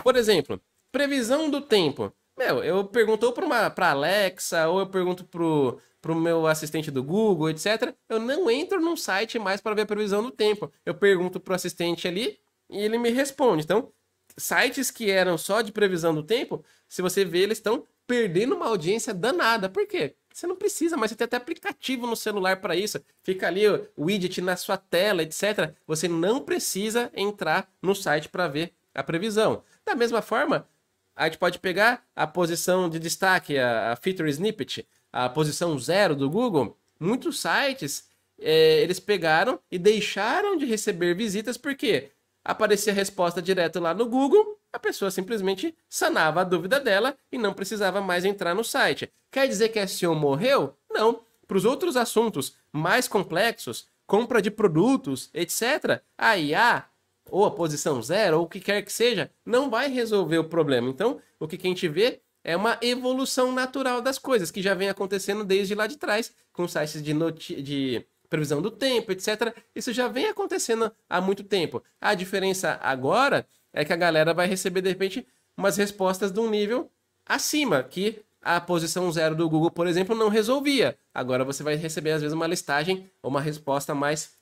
Por exemplo, previsão do tempo. Meu, eu pergunto para Alexa, ou eu pergunto para o meu assistente do Google, etc. Eu não entro num site mais para ver a previsão do tempo. Eu pergunto para o assistente ali e ele me responde. Então, sites que eram só de previsão do tempo, se você vê, eles estão perdendo uma audiência danada. Por quê? Você não precisa, mas você tem até aplicativo no celular para isso. Fica ali o widget na sua tela, etc. Você não precisa entrar no site para ver a previsão. Da mesma forma, a gente pode pegar a posição de destaque, a feature snippet, a posição 0 do Google. Muitos sites, eles pegaram e deixaram de receber visitas porque aparecia a resposta direto lá no Google, a pessoa simplesmente sanava a dúvida dela e não precisava mais entrar no site. Quer dizer que SEO morreu? Não. Para os outros assuntos mais complexos, compra de produtos, etc., a IA, ou a posição 0, ou o que quer que seja, não vai resolver o problema. Então, o que a gente vê é uma evolução natural das coisas, que já vem acontecendo desde lá de trás, com sites de previsão do tempo, etc. Isso já vem acontecendo há muito tempo. A diferença agora é que a galera vai receber, de repente, umas respostas de um nível acima, que a posição 0 do Google, por exemplo, não resolvia. Agora você vai receber, às vezes, uma listagem ou uma resposta mais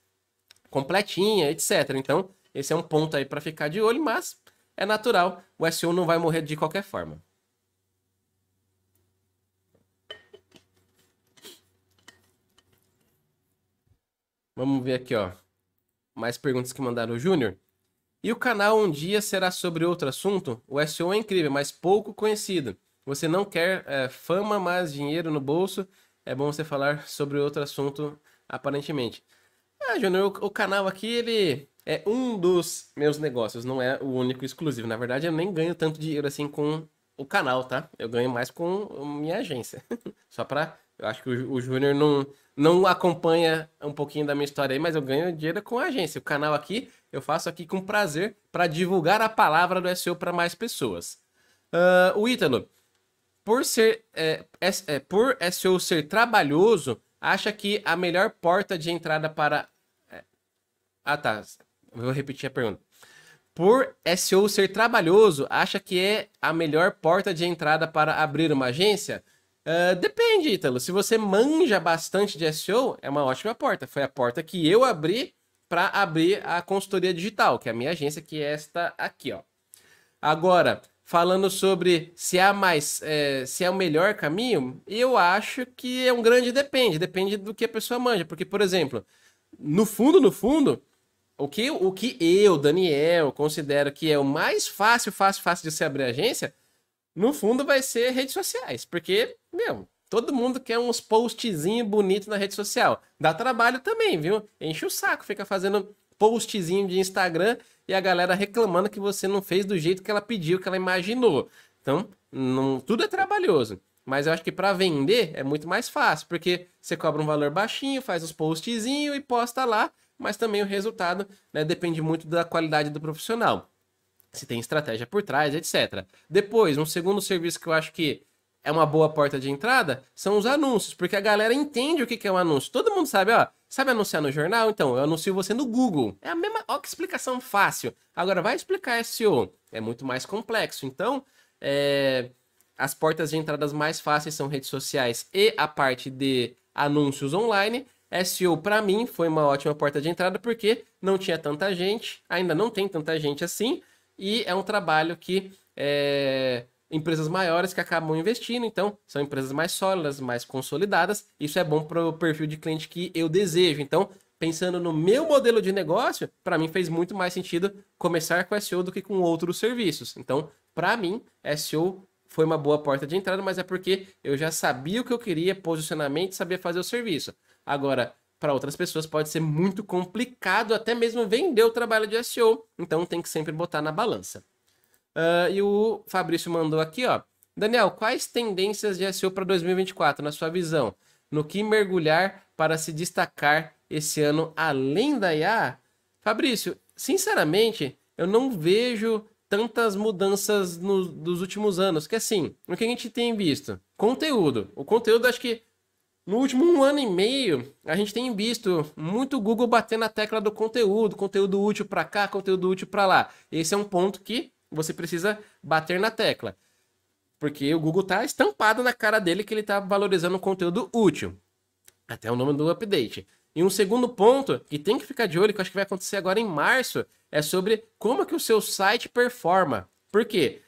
completinha, etc. Então, esse é um ponto aí para ficar de olho, mas é natural. O SEO não vai morrer de qualquer forma. Vamos ver aqui, ó. Mais perguntas que mandaram o Júnior. E o canal um dia será sobre outro assunto? O SEO é incrível, mas pouco conhecido. Você não quer fama, mas dinheiro no bolso. É bom você falar sobre outro assunto, aparentemente. Ah, Júnior, o canal aqui, ele é um dos meus negócios. Não é o único exclusivo. Na verdade, eu nem ganho tanto dinheiro assim com o canal, tá? Eu ganho mais com a minha agência. Só pra... Eu acho que o Júnior não acompanha um pouquinho da minha história aí, mas eu ganho dinheiro com a agência. O canal aqui, eu faço aqui com prazer para divulgar a palavra do SEO para mais pessoas. O Ítalo, por SEO ser trabalhoso, acha que a melhor porta de entrada para... Ah, tá. Vou repetir a pergunta. Por SEO ser trabalhoso, acha que é a melhor porta de entrada para abrir uma agência? Depende, Ítalo. Se você manja bastante de SEO, é uma ótima porta. Foi a porta que eu abri para abrir a Consultoria Digital, que é a minha agência, que é esta aqui, ó. Agora, falando sobre se é o melhor caminho, eu acho que é um grande depende. Depende do que a pessoa manja. Porque, por exemplo, no fundo, o que eu, Daniel, considero que é o mais fácil de você abrir a agência, no fundo vai ser redes sociais, porque, meu, todo mundo quer uns postzinhos bonitos na rede social. Dá trabalho também, viu? Enche o saco, fica fazendo postzinho de Instagram e a galera reclamando que você não fez do jeito que ela pediu, que ela imaginou. Então, tudo é trabalhoso. Mas eu acho que para vender é muito mais fácil, porque você cobra um valor baixinho, faz os postzinhos e posta lá, mas também o resultado, né, depende muito da qualidade do profissional. Se tem estratégia por trás, etc. Depois, um segundo serviço que eu acho que é uma boa porta de entrada são os anúncios, porque a galera entende o que é um anúncio. Todo mundo sabe, ó, sabe anunciar no jornal? Então, eu anuncio você no Google. É a mesma, ó, que explicação fácil. Agora, vai explicar SEO. É muito mais complexo. Então, as portas de entradas mais fáceis são redes sociais e a parte de anúncios online. SEO, para mim, foi uma ótima porta de entrada, porque não tinha tanta gente, ainda não tem tanta gente assim, e é um trabalho que empresas maiores que acabam investindo, então são empresas mais sólidas, mais consolidadas. Isso é bom para o perfil de cliente que eu desejo. Então, pensando no meu modelo de negócio, para mim fez muito mais sentido começar com SEO do que com outros serviços. Então, para mim, SEO foi uma boa porta de entrada, mas é porque eu já sabia o que eu queria, posicionamento, sabia fazer o serviço. Agora, para outras pessoas pode ser muito complicado até mesmo vender o trabalho de SEO. Então tem que sempre botar na balança. E o Fabrício mandou aqui, ó. Daniel, quais tendências de SEO para 2024, na sua visão? No que mergulhar para se destacar esse ano além da IA? Fabrício, sinceramente, eu não vejo tantas mudanças dos últimos anos. Que assim, o que a gente tem visto? Conteúdo. O conteúdo, acho que no último 1 ano e meio, a gente tem visto muito Google bater na tecla do conteúdo útil para cá, conteúdo útil para lá. Esse é um ponto que você precisa bater na tecla, porque o Google está estampado na cara dele que ele está valorizando o conteúdo útil. Até o nome do update. E um segundo ponto que tem que ficar de olho, que eu acho que vai acontecer agora em março, é sobre como é que o seu site performa. Por quê?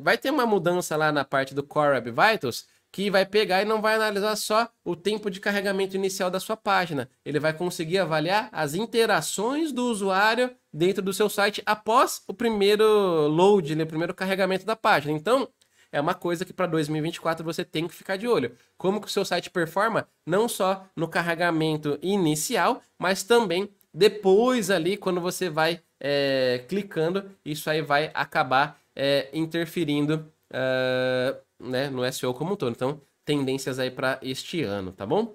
Vai ter uma mudança lá na parte do Core Web Vitals, que vai pegar e não vai analisar só o tempo de carregamento inicial da sua página. Ele vai conseguir avaliar as interações do usuário dentro do seu site após o primeiro load, né, o primeiro carregamento da página. Então, é uma coisa que para 2024 você tem que ficar de olho. Como que o seu site performa, não só no carregamento inicial, mas também depois ali, quando você vai clicando, isso aí vai acabar interferindo né, no SEO como um todo. Então, tendências aí para este ano, tá bom?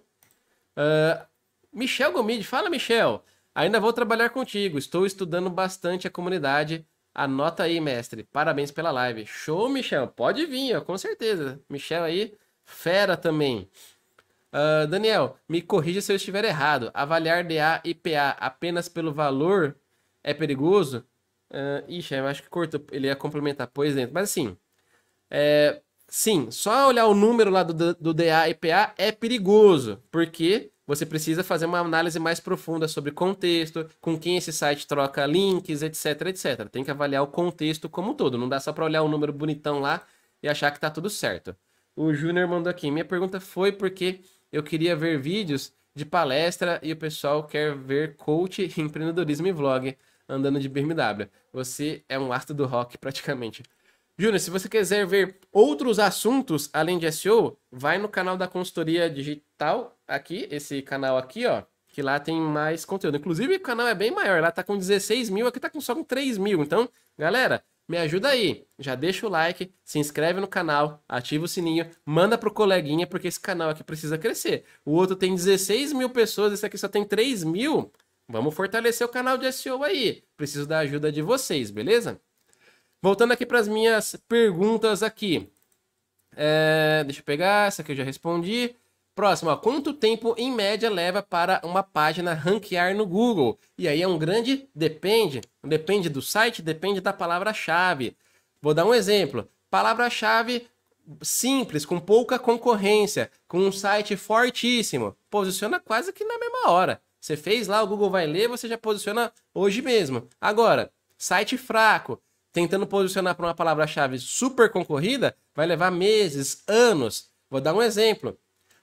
Michel Gomide, fala Michel, ainda vou trabalhar contigo, estou estudando bastante a comunidade. Anota aí, mestre. Parabéns pela live. Show, Michel. Pode vir, ó, com certeza. Michel aí, fera também. Daniel, me corrija se eu estiver errado. Avaliar DA e PA apenas pelo valor é perigoso? Ixi, eu acho que cortou. Ele ia complementar, pois dentro. Mas assim, sim, só olhar o número lá do DA e PA é perigoso, porque você precisa fazer uma análise mais profunda sobre contexto, com quem esse site troca links, etc, etc. Tem que avaliar o contexto como um todo. Não dá só para olhar um número bonitão lá e achar que tá tudo certo. O Júnior mandou aqui. Minha pergunta foi porque eu queria ver vídeos de palestra e o pessoal quer ver coach, empreendedorismo e vlog andando de BMW. Você é um astro do rock praticamente. Júnior, se você quiser ver outros assuntos além de SEO, vai no canal da Consultoria Digital, aqui, esse canal aqui, ó, que lá tem mais conteúdo. Inclusive, o canal é bem maior, lá tá com 16 mil, aqui tá com só com 3 mil. Então, galera, me ajuda aí. Já deixa o like, se inscreve no canal, ativa o sininho, manda pro coleguinha, porque esse canal aqui precisa crescer. O outro tem 16 mil pessoas, esse aqui só tem 3 mil. Vamos fortalecer o canal de SEO aí. Preciso da ajuda de vocês, beleza? Voltando aqui para as minhas perguntas aqui. Deixa eu pegar, essa aqui eu já respondi. Próximo, ó, quanto tempo em média leva para uma página ranquear no Google? E aí é um grande depende. Depende do site, depende da palavra-chave. Vou dar um exemplo. Palavra-chave simples, com pouca concorrência, com um site fortíssimo. Posiciona quase que na mesma hora. Você fez lá, o Google vai ler, você já posiciona hoje mesmo. Agora, site fraco, tentando posicionar para uma palavra-chave super concorrida, vai levar meses, anos. Vou dar um exemplo.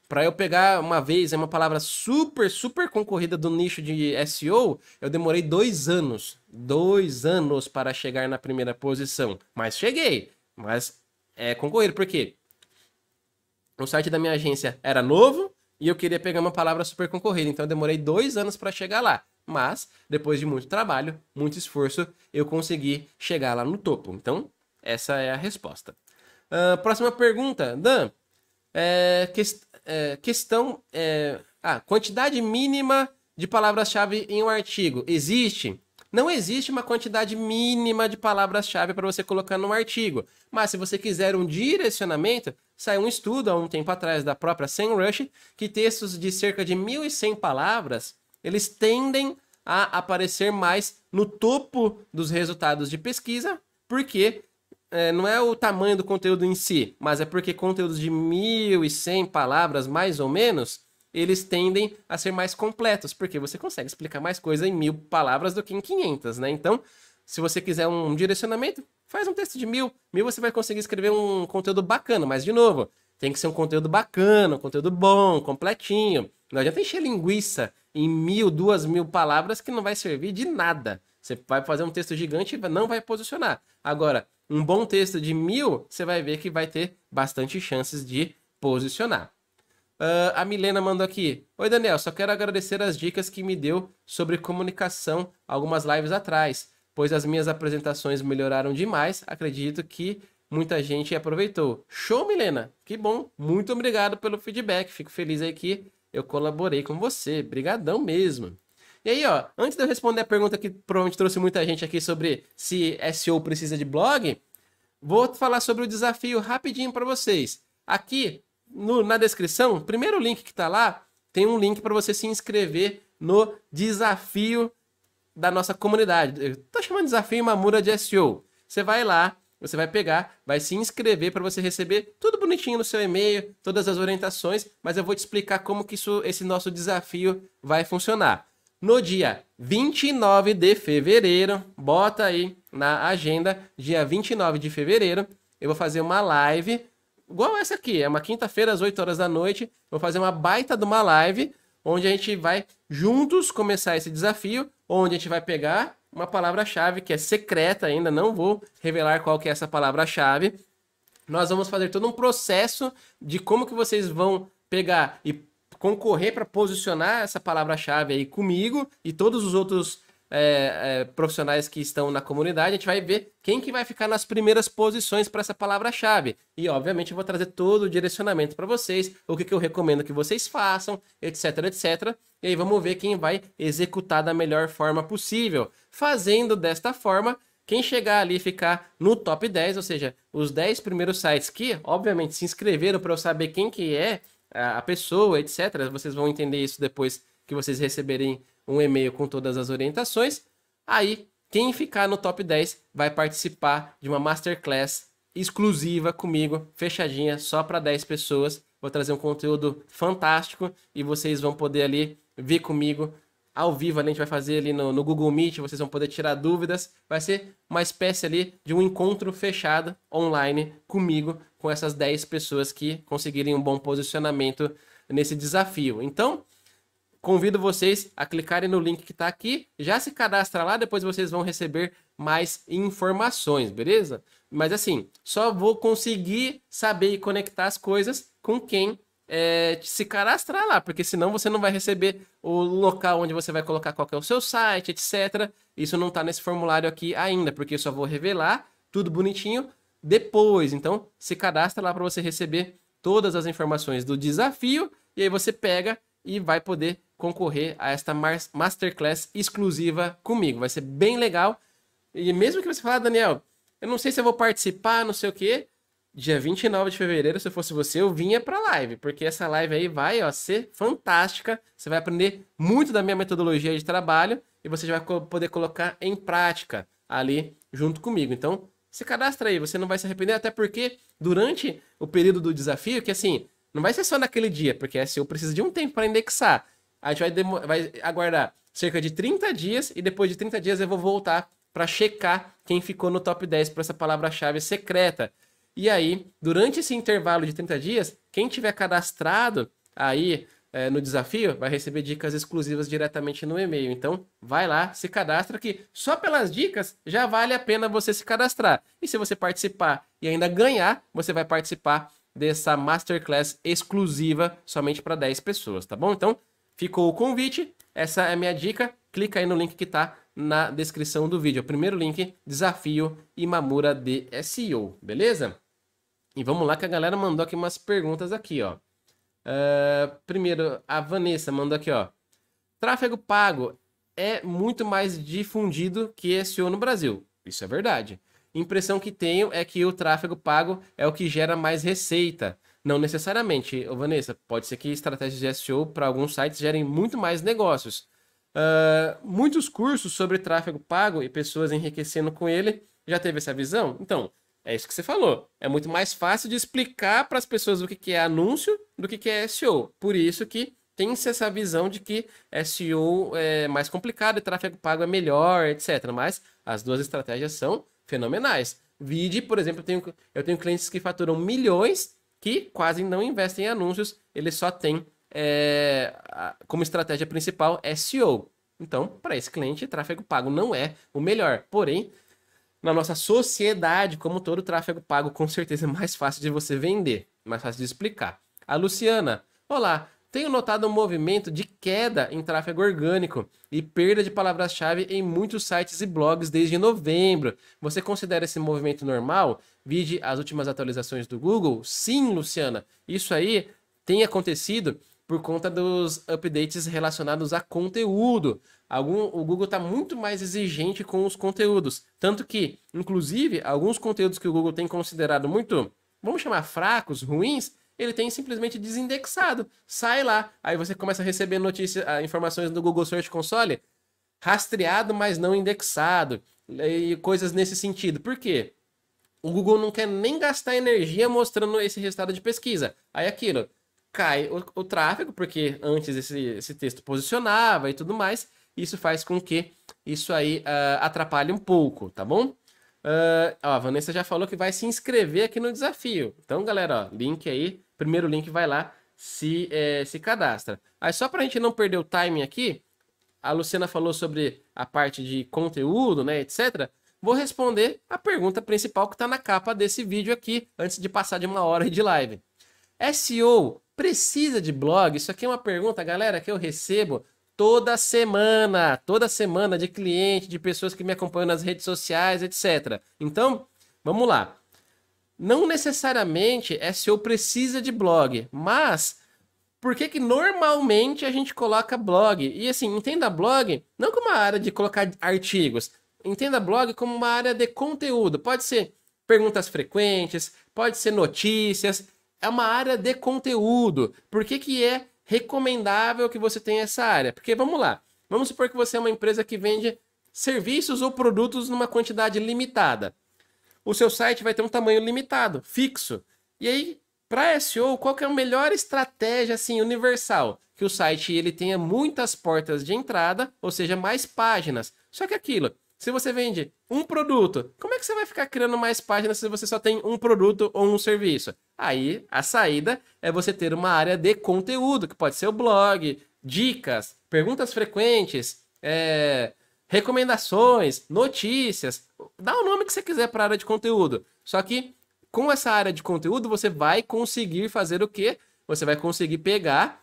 Para eu pegar uma vez uma palavra super, super concorrida do nicho de SEO, eu demorei 2 anos. 2 anos para chegar na primeira posição. Mas cheguei. Mas é concorrido. Por quê? O site da minha agência era novo e eu queria pegar uma palavra super concorrida. Então eu demorei 2 anos para chegar lá. Mas, depois de muito trabalho, muito esforço, eu consegui chegar lá no topo. Então, essa é a resposta. Próxima pergunta. Dan, quantidade mínima de palavras-chave em um artigo existe? Não existe uma quantidade mínima de palavras-chave para você colocar num artigo. Mas se você quiser um direcionamento, saiu um estudo há um tempo atrás da própria SEMrush, que textos de cerca de 1.100 palavras, eles tendem a aparecer mais no topo dos resultados de pesquisa, porque não é o tamanho do conteúdo em si, mas é porque conteúdos de 1.100 palavras, mais ou menos, eles tendem a ser mais completos, porque você consegue explicar mais coisa em 1.000 palavras do que em 500, né? Então, se você quiser um direcionamento, faz um texto de 1.000. 1.000 você vai conseguir escrever um conteúdo bacana, mas, de novo, tem que ser um conteúdo bacana, um conteúdo bom, completinho. Não adianta encher linguiça em 1.000, 2.000 palavras que não vai servir de nada. Você vai fazer um texto gigante e não vai posicionar. Agora, um bom texto de 1.000, você vai ver que vai ter bastante chances de posicionar. A Milena mandou aqui. Oi, Daniel, só quero agradecer as dicas que me deu sobre comunicação algumas lives atrás, pois as minhas apresentações melhoraram demais. Acredito que muita gente aproveitou. Show, Milena! Que bom! Muito obrigado pelo feedback. Fico feliz aí que eu colaborei com você, brigadão mesmo. E aí, ó, antes de eu responder a pergunta que provavelmente trouxe muita gente aqui sobre se SEO precisa de blog, vou falar sobre o desafio rapidinho para vocês. Aqui, na descrição, primeiro link que tá lá, tem um link para você se inscrever no desafio da nossa comunidade. Eu tô chamando de desafio Imamura de SEO. Você vai lá, você vai pegar, vai se inscrever para você receber tudo bonitinho no seu e-mail, todas as orientações, mas eu vou te explicar como que esse nosso desafio vai funcionar. No dia 29 de fevereiro, bota aí na agenda, dia 29 de fevereiro, eu vou fazer uma live igual essa aqui, é uma quinta-feira às 8 horas da noite, vou fazer uma baita de uma live, onde a gente vai juntos começar esse desafio, onde a gente vai pegar uma palavra-chave que é secreta ainda, não vou revelar qual que é essa palavra-chave. Nós vamos fazer todo um processo de como que vocês vão pegar e concorrer para posicionar essa palavra-chave aí comigo e todos os outros profissionais que estão na comunidade. A gente vai ver quem que vai ficar nas primeiras posições para essa palavra-chave. E, obviamente, eu vou trazer todo o direcionamento para vocês, o que eu recomendo que vocês façam, etc, etc. E aí vamos ver quem vai executar da melhor forma possível. Fazendo desta forma, quem chegar ali e ficar no top 10, ou seja, os 10 primeiros sites que, obviamente, se inscreveram para eu saber quem que é a pessoa, etc. Vocês vão entender isso depois que vocês receberem um e-mail com todas as orientações. Aí, quem ficar no top 10 vai participar de uma Masterclass exclusiva comigo, fechadinha, só para 10 pessoas. Vou trazer um conteúdo fantástico e vocês vão poder ali vir comigo ao vivo. A gente vai fazer ali no Google Meet, vocês vão poder tirar dúvidas. Vai ser uma espécie ali de um encontro fechado online comigo, com essas 10 pessoas que conseguirem um bom posicionamento nesse desafio. Então, convido vocês a clicarem no link que está aqui, já se cadastra lá, depois vocês vão receber mais informações, beleza? Mas assim, só vou conseguir saber e conectar as coisas com quem se cadastrar lá, porque senão você não vai receber o local onde você vai colocar qual que é o seu site, etc. Isso não está nesse formulário aqui ainda, porque eu só vou revelar tudo bonitinho depois. Então, se cadastra lá para você receber todas as informações do desafio, e aí você pega e vai poder concorrer a esta Masterclass exclusiva comigo. Vai ser bem legal. E mesmo que você fale, Daniel, eu não sei se eu vou participar, não sei o quê. Dia 29 de fevereiro, se eu fosse você, eu vinha para a live, porque essa live aí vai ser fantástica, você vai aprender muito da minha metodologia de trabalho e você já vai poder colocar em prática ali junto comigo. Então, se cadastra aí, você não vai se arrepender, até porque durante o período do desafio, que assim, não vai ser só naquele dia, porque a SEO precisa de um tempo para indexar, a gente vai aguardar cerca de 30 dias e depois de 30 dias eu vou voltar para checar quem ficou no top 10 para essa palavra-chave secreta. E aí, durante esse intervalo de 30 dias, quem tiver cadastrado aí no desafio vai receber dicas exclusivas diretamente no e-mail. Então, vai lá, se cadastra, que só pelas dicas já vale a pena você se cadastrar. E se você participar e ainda ganhar, você vai participar dessa Masterclass exclusiva somente para 10 pessoas, tá bom? Então, ficou o convite, essa é a minha dica. Clica aí no link que está na descrição do vídeo. O primeiro link, desafio Imamura de SEO, beleza? E vamos lá que a galera mandou aqui umas perguntas aqui, ó. Primeiro, a Vanessa mandou aqui, ó. Tráfego pago é muito mais difundido que SEO no Brasil. Isso é verdade. Impressão que tenho é que o tráfego pago é o que gera mais receita. Não necessariamente, ô Vanessa. Pode ser que estratégias de SEO para alguns sites gerem muito mais negócios. Muitos cursos sobre tráfego pago e pessoas enriquecendo com ele, já teve essa visão? Então, é isso que você falou. É muito mais fácil de explicar para as pessoas o que é anúncio do que é SEO. Por isso que tem-se essa visão de que SEO é mais complicado e tráfego pago é melhor, etc. Mas as duas estratégias são fenomenais. Vide, por exemplo, eu tenho clientes que faturam milhões que quase não investem em anúncios, eles só têm como estratégia principal SEO. Então, para esse cliente, tráfego pago não é o melhor. Porém, na nossa sociedade, como todo, tráfego pago com certeza é mais fácil de você vender, mais fácil de explicar. A Luciana, olá, tenho notado um movimento de queda em tráfego orgânico e perda de palavras-chave em muitos sites e blogs desde novembro. Você considera esse movimento normal? Vide as últimas atualizações do Google? Sim, Luciana, isso aí tem acontecido por conta dos updates relacionados a conteúdo. O Google está muito mais exigente com os conteúdos. Tanto que, inclusive, alguns conteúdos que o Google tem considerado muito, vamos chamar fracos, ruins, ele tem simplesmente desindexado. Sai lá, aí você começa a receber notícias, informações do Google Search Console, rastreado, mas não indexado, e coisas nesse sentido. Por quê? O Google não quer nem gastar energia mostrando esse resultado de pesquisa. Aí aquilo cai o tráfego, porque antes esse texto posicionava e tudo mais, isso faz com que isso aí atrapalhe um pouco, tá bom? Ó, a Vanessa já falou que vai se inscrever aqui no desafio. Então, galera, ó, link aí. Primeiro link, vai lá, se cadastra. Aí, só pra gente não perder o timing aqui, a Luciana falou sobre a parte de conteúdo, né, etc. Vou responder a pergunta principal que está na capa desse vídeo aqui, antes de passar de uma hora de live. SEO precisa de blog? Isso aqui é uma pergunta, galera, que eu recebo toda semana de cliente, de pessoas que me acompanham nas redes sociais, etc. Então, vamos lá. Não necessariamente SEO precisa de blog, mas por que que normalmente a gente coloca blog? E assim, entenda blog não como uma área de colocar artigos, entenda blog como uma área de conteúdo. Pode ser perguntas frequentes, pode ser notícias, é uma área de conteúdo. Por que que é recomendável que você tenha essa área? Porque vamos lá, vamos supor que você é uma empresa que vende serviços ou produtos numa quantidade limitada. O seu site vai ter um tamanho limitado, fixo. E aí, para SEO, qual que é a melhor estratégia assim, universal? Que o site ele tenha muitas portas de entrada, ou seja, mais páginas. Só que aquilo, se você vende um produto, como é que você vai ficar criando mais páginas se você só tem um produto ou um serviço? Aí, a saída é você ter uma área de conteúdo, que pode ser o blog, dicas, perguntas frequentes, recomendações, notícias. Dá o nome que você quiser para a área de conteúdo. Só que com essa área de conteúdo, você vai conseguir fazer o quê? Você vai conseguir pegar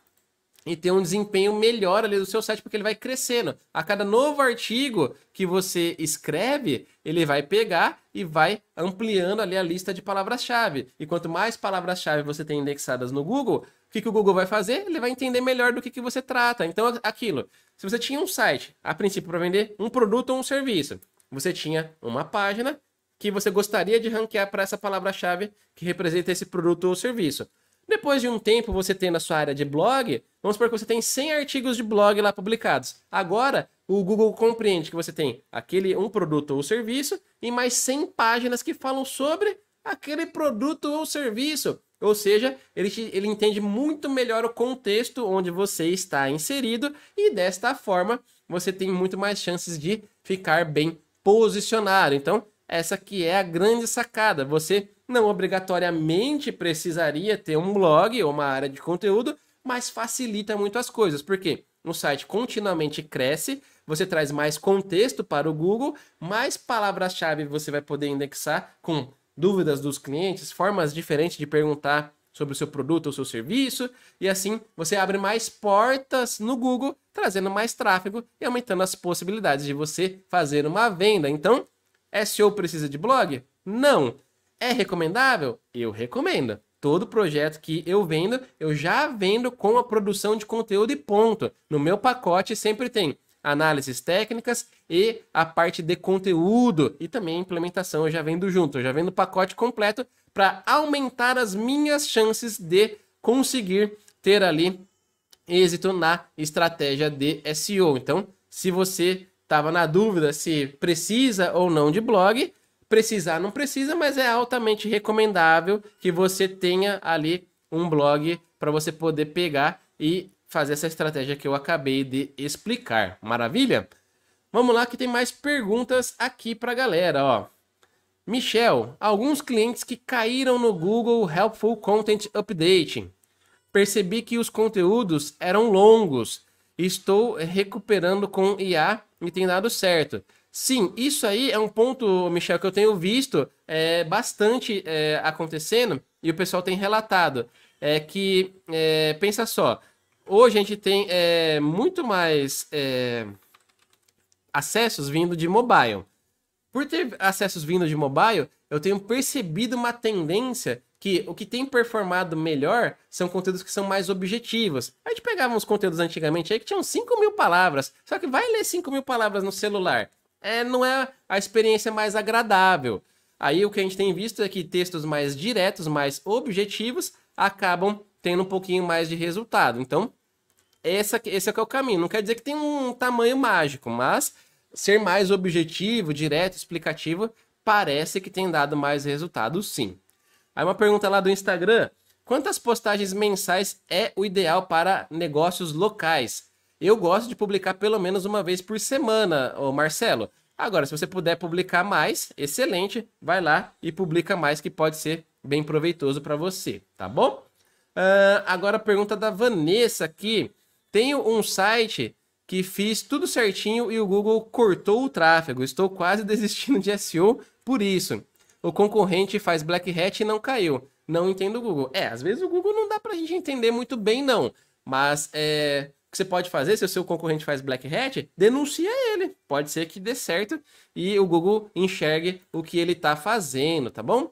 e ter um desempenho melhor ali do seu site, porque ele vai crescendo. A cada novo artigo que você escreve, ele vai pegar e vai ampliando ali a lista de palavras-chave. E quanto mais palavras-chave você tem indexadas no Google, o que que o Google vai fazer? Ele vai entender melhor do que você trata. Então, aquilo, se você tinha um site, a princípio, para vender um produto ou um serviço, você tinha uma página que você gostaria de ranquear para essa palavra-chave que representa esse produto ou serviço. Depois de um tempo, você tem na sua área de blog, vamos supor que você tem 100 artigos de blog lá publicados. Agora, o Google compreende que você tem aquele um produto ou serviço e mais 100 páginas que falam sobre aquele produto ou serviço. Ou seja, ele entende muito melhor o contexto onde você está inserido e desta forma você tem muito mais chances de ficar bem posicionado. Então, essa que é a grande sacada. Você não obrigatoriamente precisaria ter um blog ou uma área de conteúdo, mas facilita muito as coisas, porque o site continuamente cresce, você traz mais contexto para o Google, mais palavras-chave você vai poder indexar com dúvidas dos clientes, formas diferentes de perguntar sobre o seu produto ou seu serviço, e assim você abre mais portas no Google, trazendo mais tráfego e aumentando as possibilidades de você fazer uma venda. Então, SEO precisa de blog? Não. É recomendável? Eu recomendo. Todo projeto que eu vendo, eu já vendo com a produção de conteúdo e ponto. No meu pacote sempre tem análises técnicas e a parte de conteúdo. E também a implementação eu já vendo junto. Eu já vendo o pacote completo para aumentar as minhas chances de conseguir ter ali êxito na estratégia de SEO. Então, se você estava na dúvida se precisa ou não de blog, precisar não precisa, mas é altamente recomendável que você tenha ali um blog para você poder pegar e fazer essa estratégia que eu acabei de explicar. Maravilha? Vamos lá que tem mais perguntas aqui para a galera, ó. Michel, alguns clientes que caíram no Google Helpful Content Update. Percebi que os conteúdos eram longos. Estou recuperando com IA e tem dado certo. Sim, isso aí é um ponto, Michel, que eu tenho visto bastante acontecendo e o pessoal tem relatado. Pensa só, hoje a gente tem muito mais acessos vindo de mobile. Por ter acessos vindo de mobile, eu tenho percebido uma tendência que o que tem performado melhor são conteúdos que são mais objetivos. A gente pegava uns conteúdos antigamente aí que tinham 5 mil palavras, só que vai ler 5 mil palavras no celular. Não é a experiência mais agradável. Aí o que a gente tem visto é que textos mais diretos, mais objetivos, acabam tendo um pouquinho mais de resultado. Então, esse é o caminho. Não quer dizer que tem um tamanho mágico, mas ser mais objetivo, direto, explicativo, parece que tem dado mais resultado, sim. Aí uma pergunta lá do Instagram. Quantas postagens mensais é o ideal para negócios locais? Eu gosto de publicar pelo menos uma vez por semana, Marcelo. Agora, se você puder publicar mais, excelente, vai lá e publica mais, que pode ser bem proveitoso para você, tá bom? Agora a pergunta da Vanessa aqui. Tenho um site que fiz tudo certinho e o Google cortou o tráfego. Estou quase desistindo de SEO por isso. O concorrente faz black hat e não caiu. Não entendo o Google. É, às vezes o Google não dá pra gente entender muito bem, não. Mas é, o que você pode fazer, se o seu concorrente faz black hat, denuncia ele. Pode ser que dê certo e o Google enxergue o que ele tá fazendo, tá bom?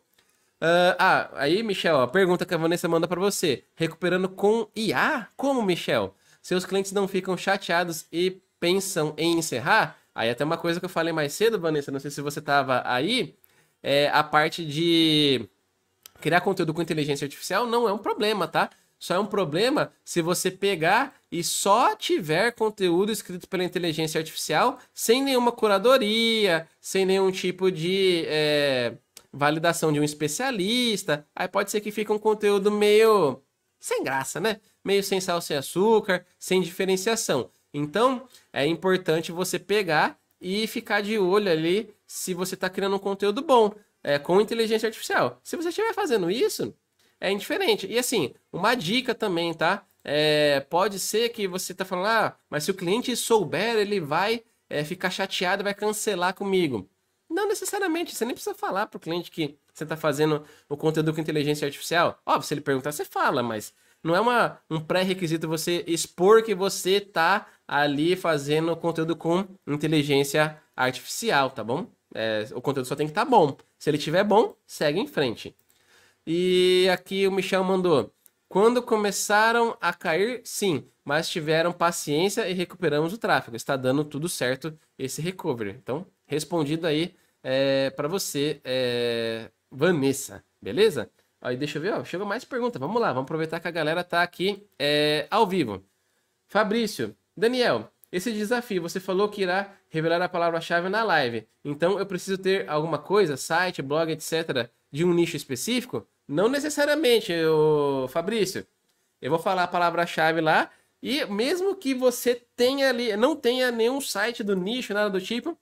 Aí, Michel, a pergunta que a Vanessa manda pra você. Recuperando com IA? Como, Michel? Seus clientes não ficam chateados e pensam em encerrar? Aí até uma coisa que eu falei mais cedo, Vanessa, não sei se você tava aí, é a parte de... Criar conteúdo com inteligência artificial não é um problema, tá? Só é um problema se você pegar e só tiver conteúdo escrito pela inteligência artificial sem nenhuma curadoria, sem nenhum tipo de validação de um especialista. Aí pode ser que fique um conteúdo meio sem graça, né? Meio sem sal, sem açúcar, sem diferenciação. Então, é importante você pegar e ficar de olho ali se você está criando um conteúdo bom. Com inteligência artificial. Se você estiver fazendo isso, é indiferente. E assim, uma dica também, tá? Pode ser que você tá falando, mas se o cliente souber, ele vai ficar chateado, vai cancelar comigo. Não necessariamente, você nem precisa falar pro cliente que você tá fazendo o conteúdo com inteligência artificial. Óbvio, se ele perguntar, você fala, mas não é um pré-requisito você expor que você tá ali fazendo conteúdo com inteligência artificial, tá bom? O conteúdo só tem que estar bom. Se ele estiver bom, segue em frente. E aqui o Michel mandou. Quando começaram a cair, sim, mas tiveram paciência e recuperamos o tráfego. Está dando tudo certo esse recovery. Então, respondido aí para você, Vanessa. Beleza? Aí deixa eu ver, chegou mais perguntas. Vamos lá, vamos aproveitar que a galera está aqui ao vivo. Fabrício, Daniel... Esse desafio, você falou que irá revelar a palavra-chave na live. Então, eu preciso ter alguma coisa, site, blog, etc., de um nicho específico? Não necessariamente, Fabrício. Eu vou falar a palavra-chave lá. E mesmo que você tenha ali, não tenha nenhum site do nicho, nada do tipo,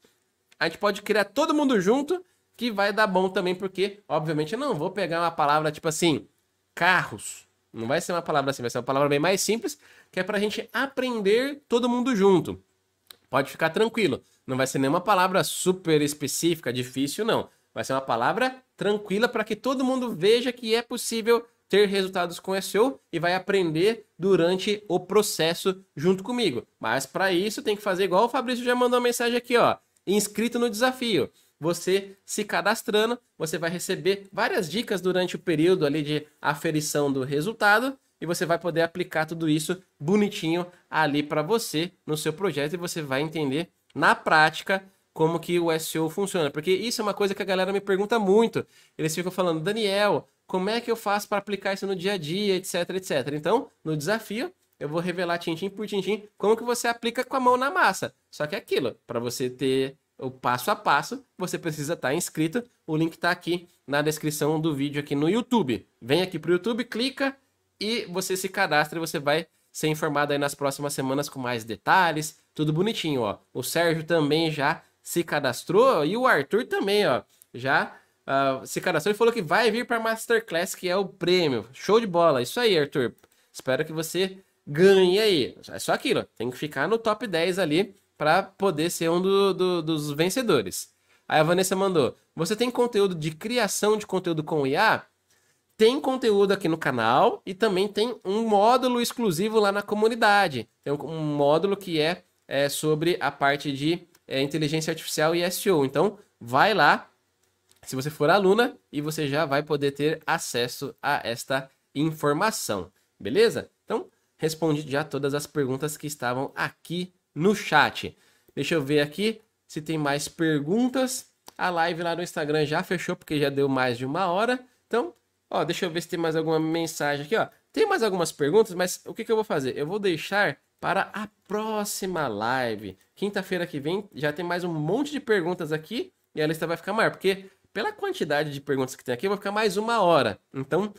a gente pode criar todo mundo junto, que vai dar bom também, porque, obviamente, eu não vou pegar uma palavra tipo assim, carros. Não vai ser uma palavra assim, vai ser uma palavra bem mais simples, que é pra gente aprender todo mundo junto. Pode ficar tranquilo. Não vai ser nenhuma palavra super específica, difícil, não. Vai ser uma palavra tranquila para que todo mundo veja que é possível ter resultados com SEO e vai aprender durante o processo junto comigo. Mas para isso tem que fazer igual o Fabrício já mandou uma mensagem aqui, ó. Inscrito no desafio. Você se cadastrando, você vai receber várias dicas durante o período ali de aferição do resultado e você vai poder aplicar tudo isso bonitinho ali para você no seu projeto e você vai entender na prática como que o SEO funciona. Porque isso é uma coisa que a galera me pergunta muito. Eles ficam falando, Daniel, como é que eu faço para aplicar isso no dia a dia, etc, etc. Então, no desafio, eu vou revelar tintim por tintim como que você aplica com a mão na massa. Só que é aquilo, para você ter... o passo a passo, você precisa estar inscrito. O link está aqui na descrição do vídeo aqui no YouTube. Vem aqui para o YouTube, clica e você se cadastra. Você vai ser informado aí nas próximas semanas com mais detalhes. Tudo bonitinho, ó. O Sérgio também já se cadastrou e o Arthur também, ó. Já se cadastrou e falou que vai vir para a Masterclass, que é o prêmio. Show de bola. Isso aí, Arthur. Espero que você ganhe aí. É só aquilo, ó. Tem que ficar no top 10 ali, para poder ser um dos vencedores. Aí a Vanessa mandou, você tem conteúdo de criação de conteúdo com IA? Tem conteúdo aqui no canal e também tem um módulo exclusivo lá na comunidade. Tem um módulo que é sobre a parte de inteligência artificial e SEO. Então, vai lá, se você for aluna, e você já vai poder ter acesso a esta informação. Beleza? Então, respondi já todas as perguntas que estavam aqui no chat. Deixa eu ver aqui se tem mais perguntas. A live lá no Instagram já fechou, porque já deu mais de 1 hora. Então, ó, deixa eu ver se tem mais alguma mensagem aqui, ó. Tem mais algumas perguntas, mas o que eu vou fazer? Eu vou deixar para a próxima live. Quinta-feira que vem já tem mais um monte de perguntas aqui e a lista vai ficar maior, porque pela quantidade de perguntas que tem aqui, vai ficar mais 1 hora. Então,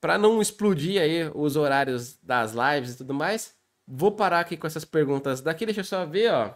para não explodir aí os horários das lives e tudo mais, vou parar aqui com essas perguntas daqui, deixa eu só ver, ó.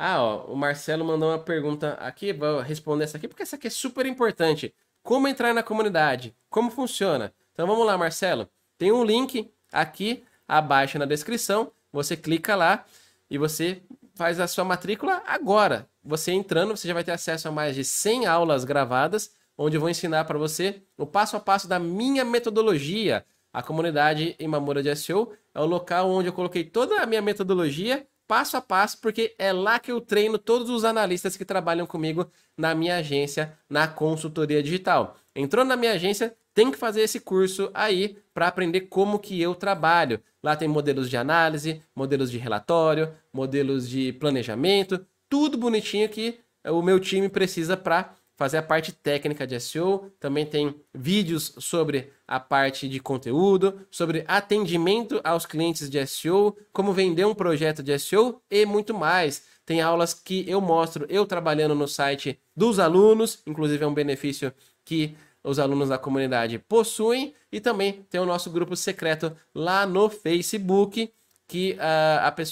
Ah, ó, o Marcelo mandou uma pergunta aqui, vou responder essa aqui, porque essa aqui é super importante. Como entrar na comunidade? Como funciona? Então vamos lá, Marcelo. Tem um link aqui abaixo na descrição, você clica lá e você faz a sua matrícula agora. Você entrando, você já vai ter acesso a mais de 100 aulas gravadas, onde eu vou ensinar para você o passo a passo da minha metodologia. A comunidade Imamura de SEO é o local onde eu coloquei toda a minha metodologia, passo a passo, porque é lá que eu treino todos os analistas que trabalham comigo na minha agência, na consultoria digital. Entrou na minha agência, tem que fazer esse curso aí para aprender como que eu trabalho. Lá tem modelos de análise, modelos de relatório, modelos de planejamento, tudo bonitinho que o meu time precisa para fazer a parte técnica de SEO. Também tem vídeos sobre a parte de conteúdo, sobre atendimento aos clientes de SEO, como vender um projeto de SEO e muito mais. Tem aulas que eu mostro eu trabalhando no site dos alunos, inclusive é um benefício que os alunos da comunidade possuem. E também tem o nosso grupo secreto lá no Facebook, que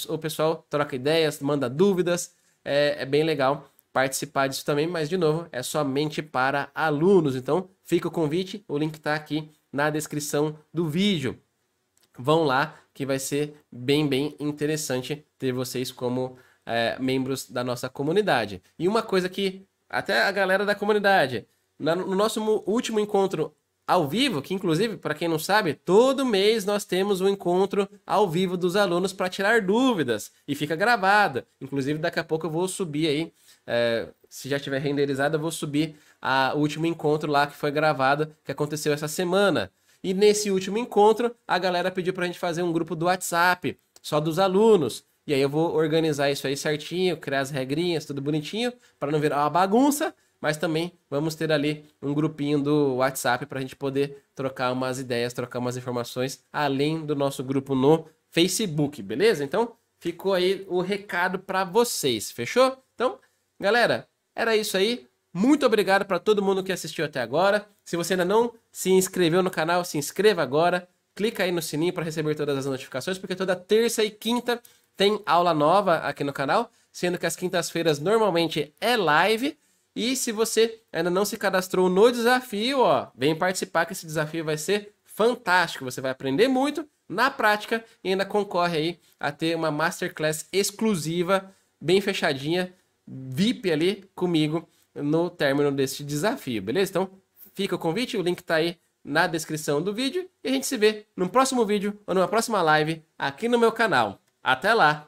o pessoal troca ideias, manda dúvidas, é bem legal participar disso também, mas de novo, é somente para alunos, então fica o convite, o link está aqui na descrição do vídeo. Vão lá que vai ser bem interessante ter vocês como membros da nossa comunidade. E uma coisa que até a galera da comunidade, no nosso último encontro ao vivo, que inclusive, para quem não sabe, todo mês nós temos um encontro ao vivo dos alunos para tirar dúvidas e fica gravado. Inclusive daqui a pouco eu vou subir aí, se já tiver renderizado, eu vou subir o último encontro lá que foi gravado, que aconteceu essa semana. E nesse último encontro, a galera pediu pra gente fazer um grupo do WhatsApp, só dos alunos. E aí eu vou organizar isso aí certinho, criar as regrinhas, tudo bonitinho, para não virar uma bagunça. Mas também vamos ter ali um grupinho do WhatsApp pra gente poder trocar umas ideias, trocar umas informações, além do nosso grupo no Facebook, beleza? Então, ficou aí o recado pra vocês, fechou? Então, galera, era isso aí. Muito obrigado para todo mundo que assistiu até agora. Se você ainda não se inscreveu no canal, se inscreva agora. Clica aí no sininho para receber todas as notificações, porque toda terça e quinta tem aula nova aqui no canal, sendo que as quintas-feiras normalmente é live. E se você ainda não se cadastrou no desafio, ó, vem participar, que esse desafio vai ser fantástico. Você vai aprender muito na prática e ainda concorre aí a ter uma masterclass exclusiva, bem fechadinha, VIP ali comigo no término deste desafio, beleza? Então fica o convite, o link tá aí na descrição do vídeo e a gente se vê no próximo vídeo ou numa próxima live aqui no meu canal. Até lá!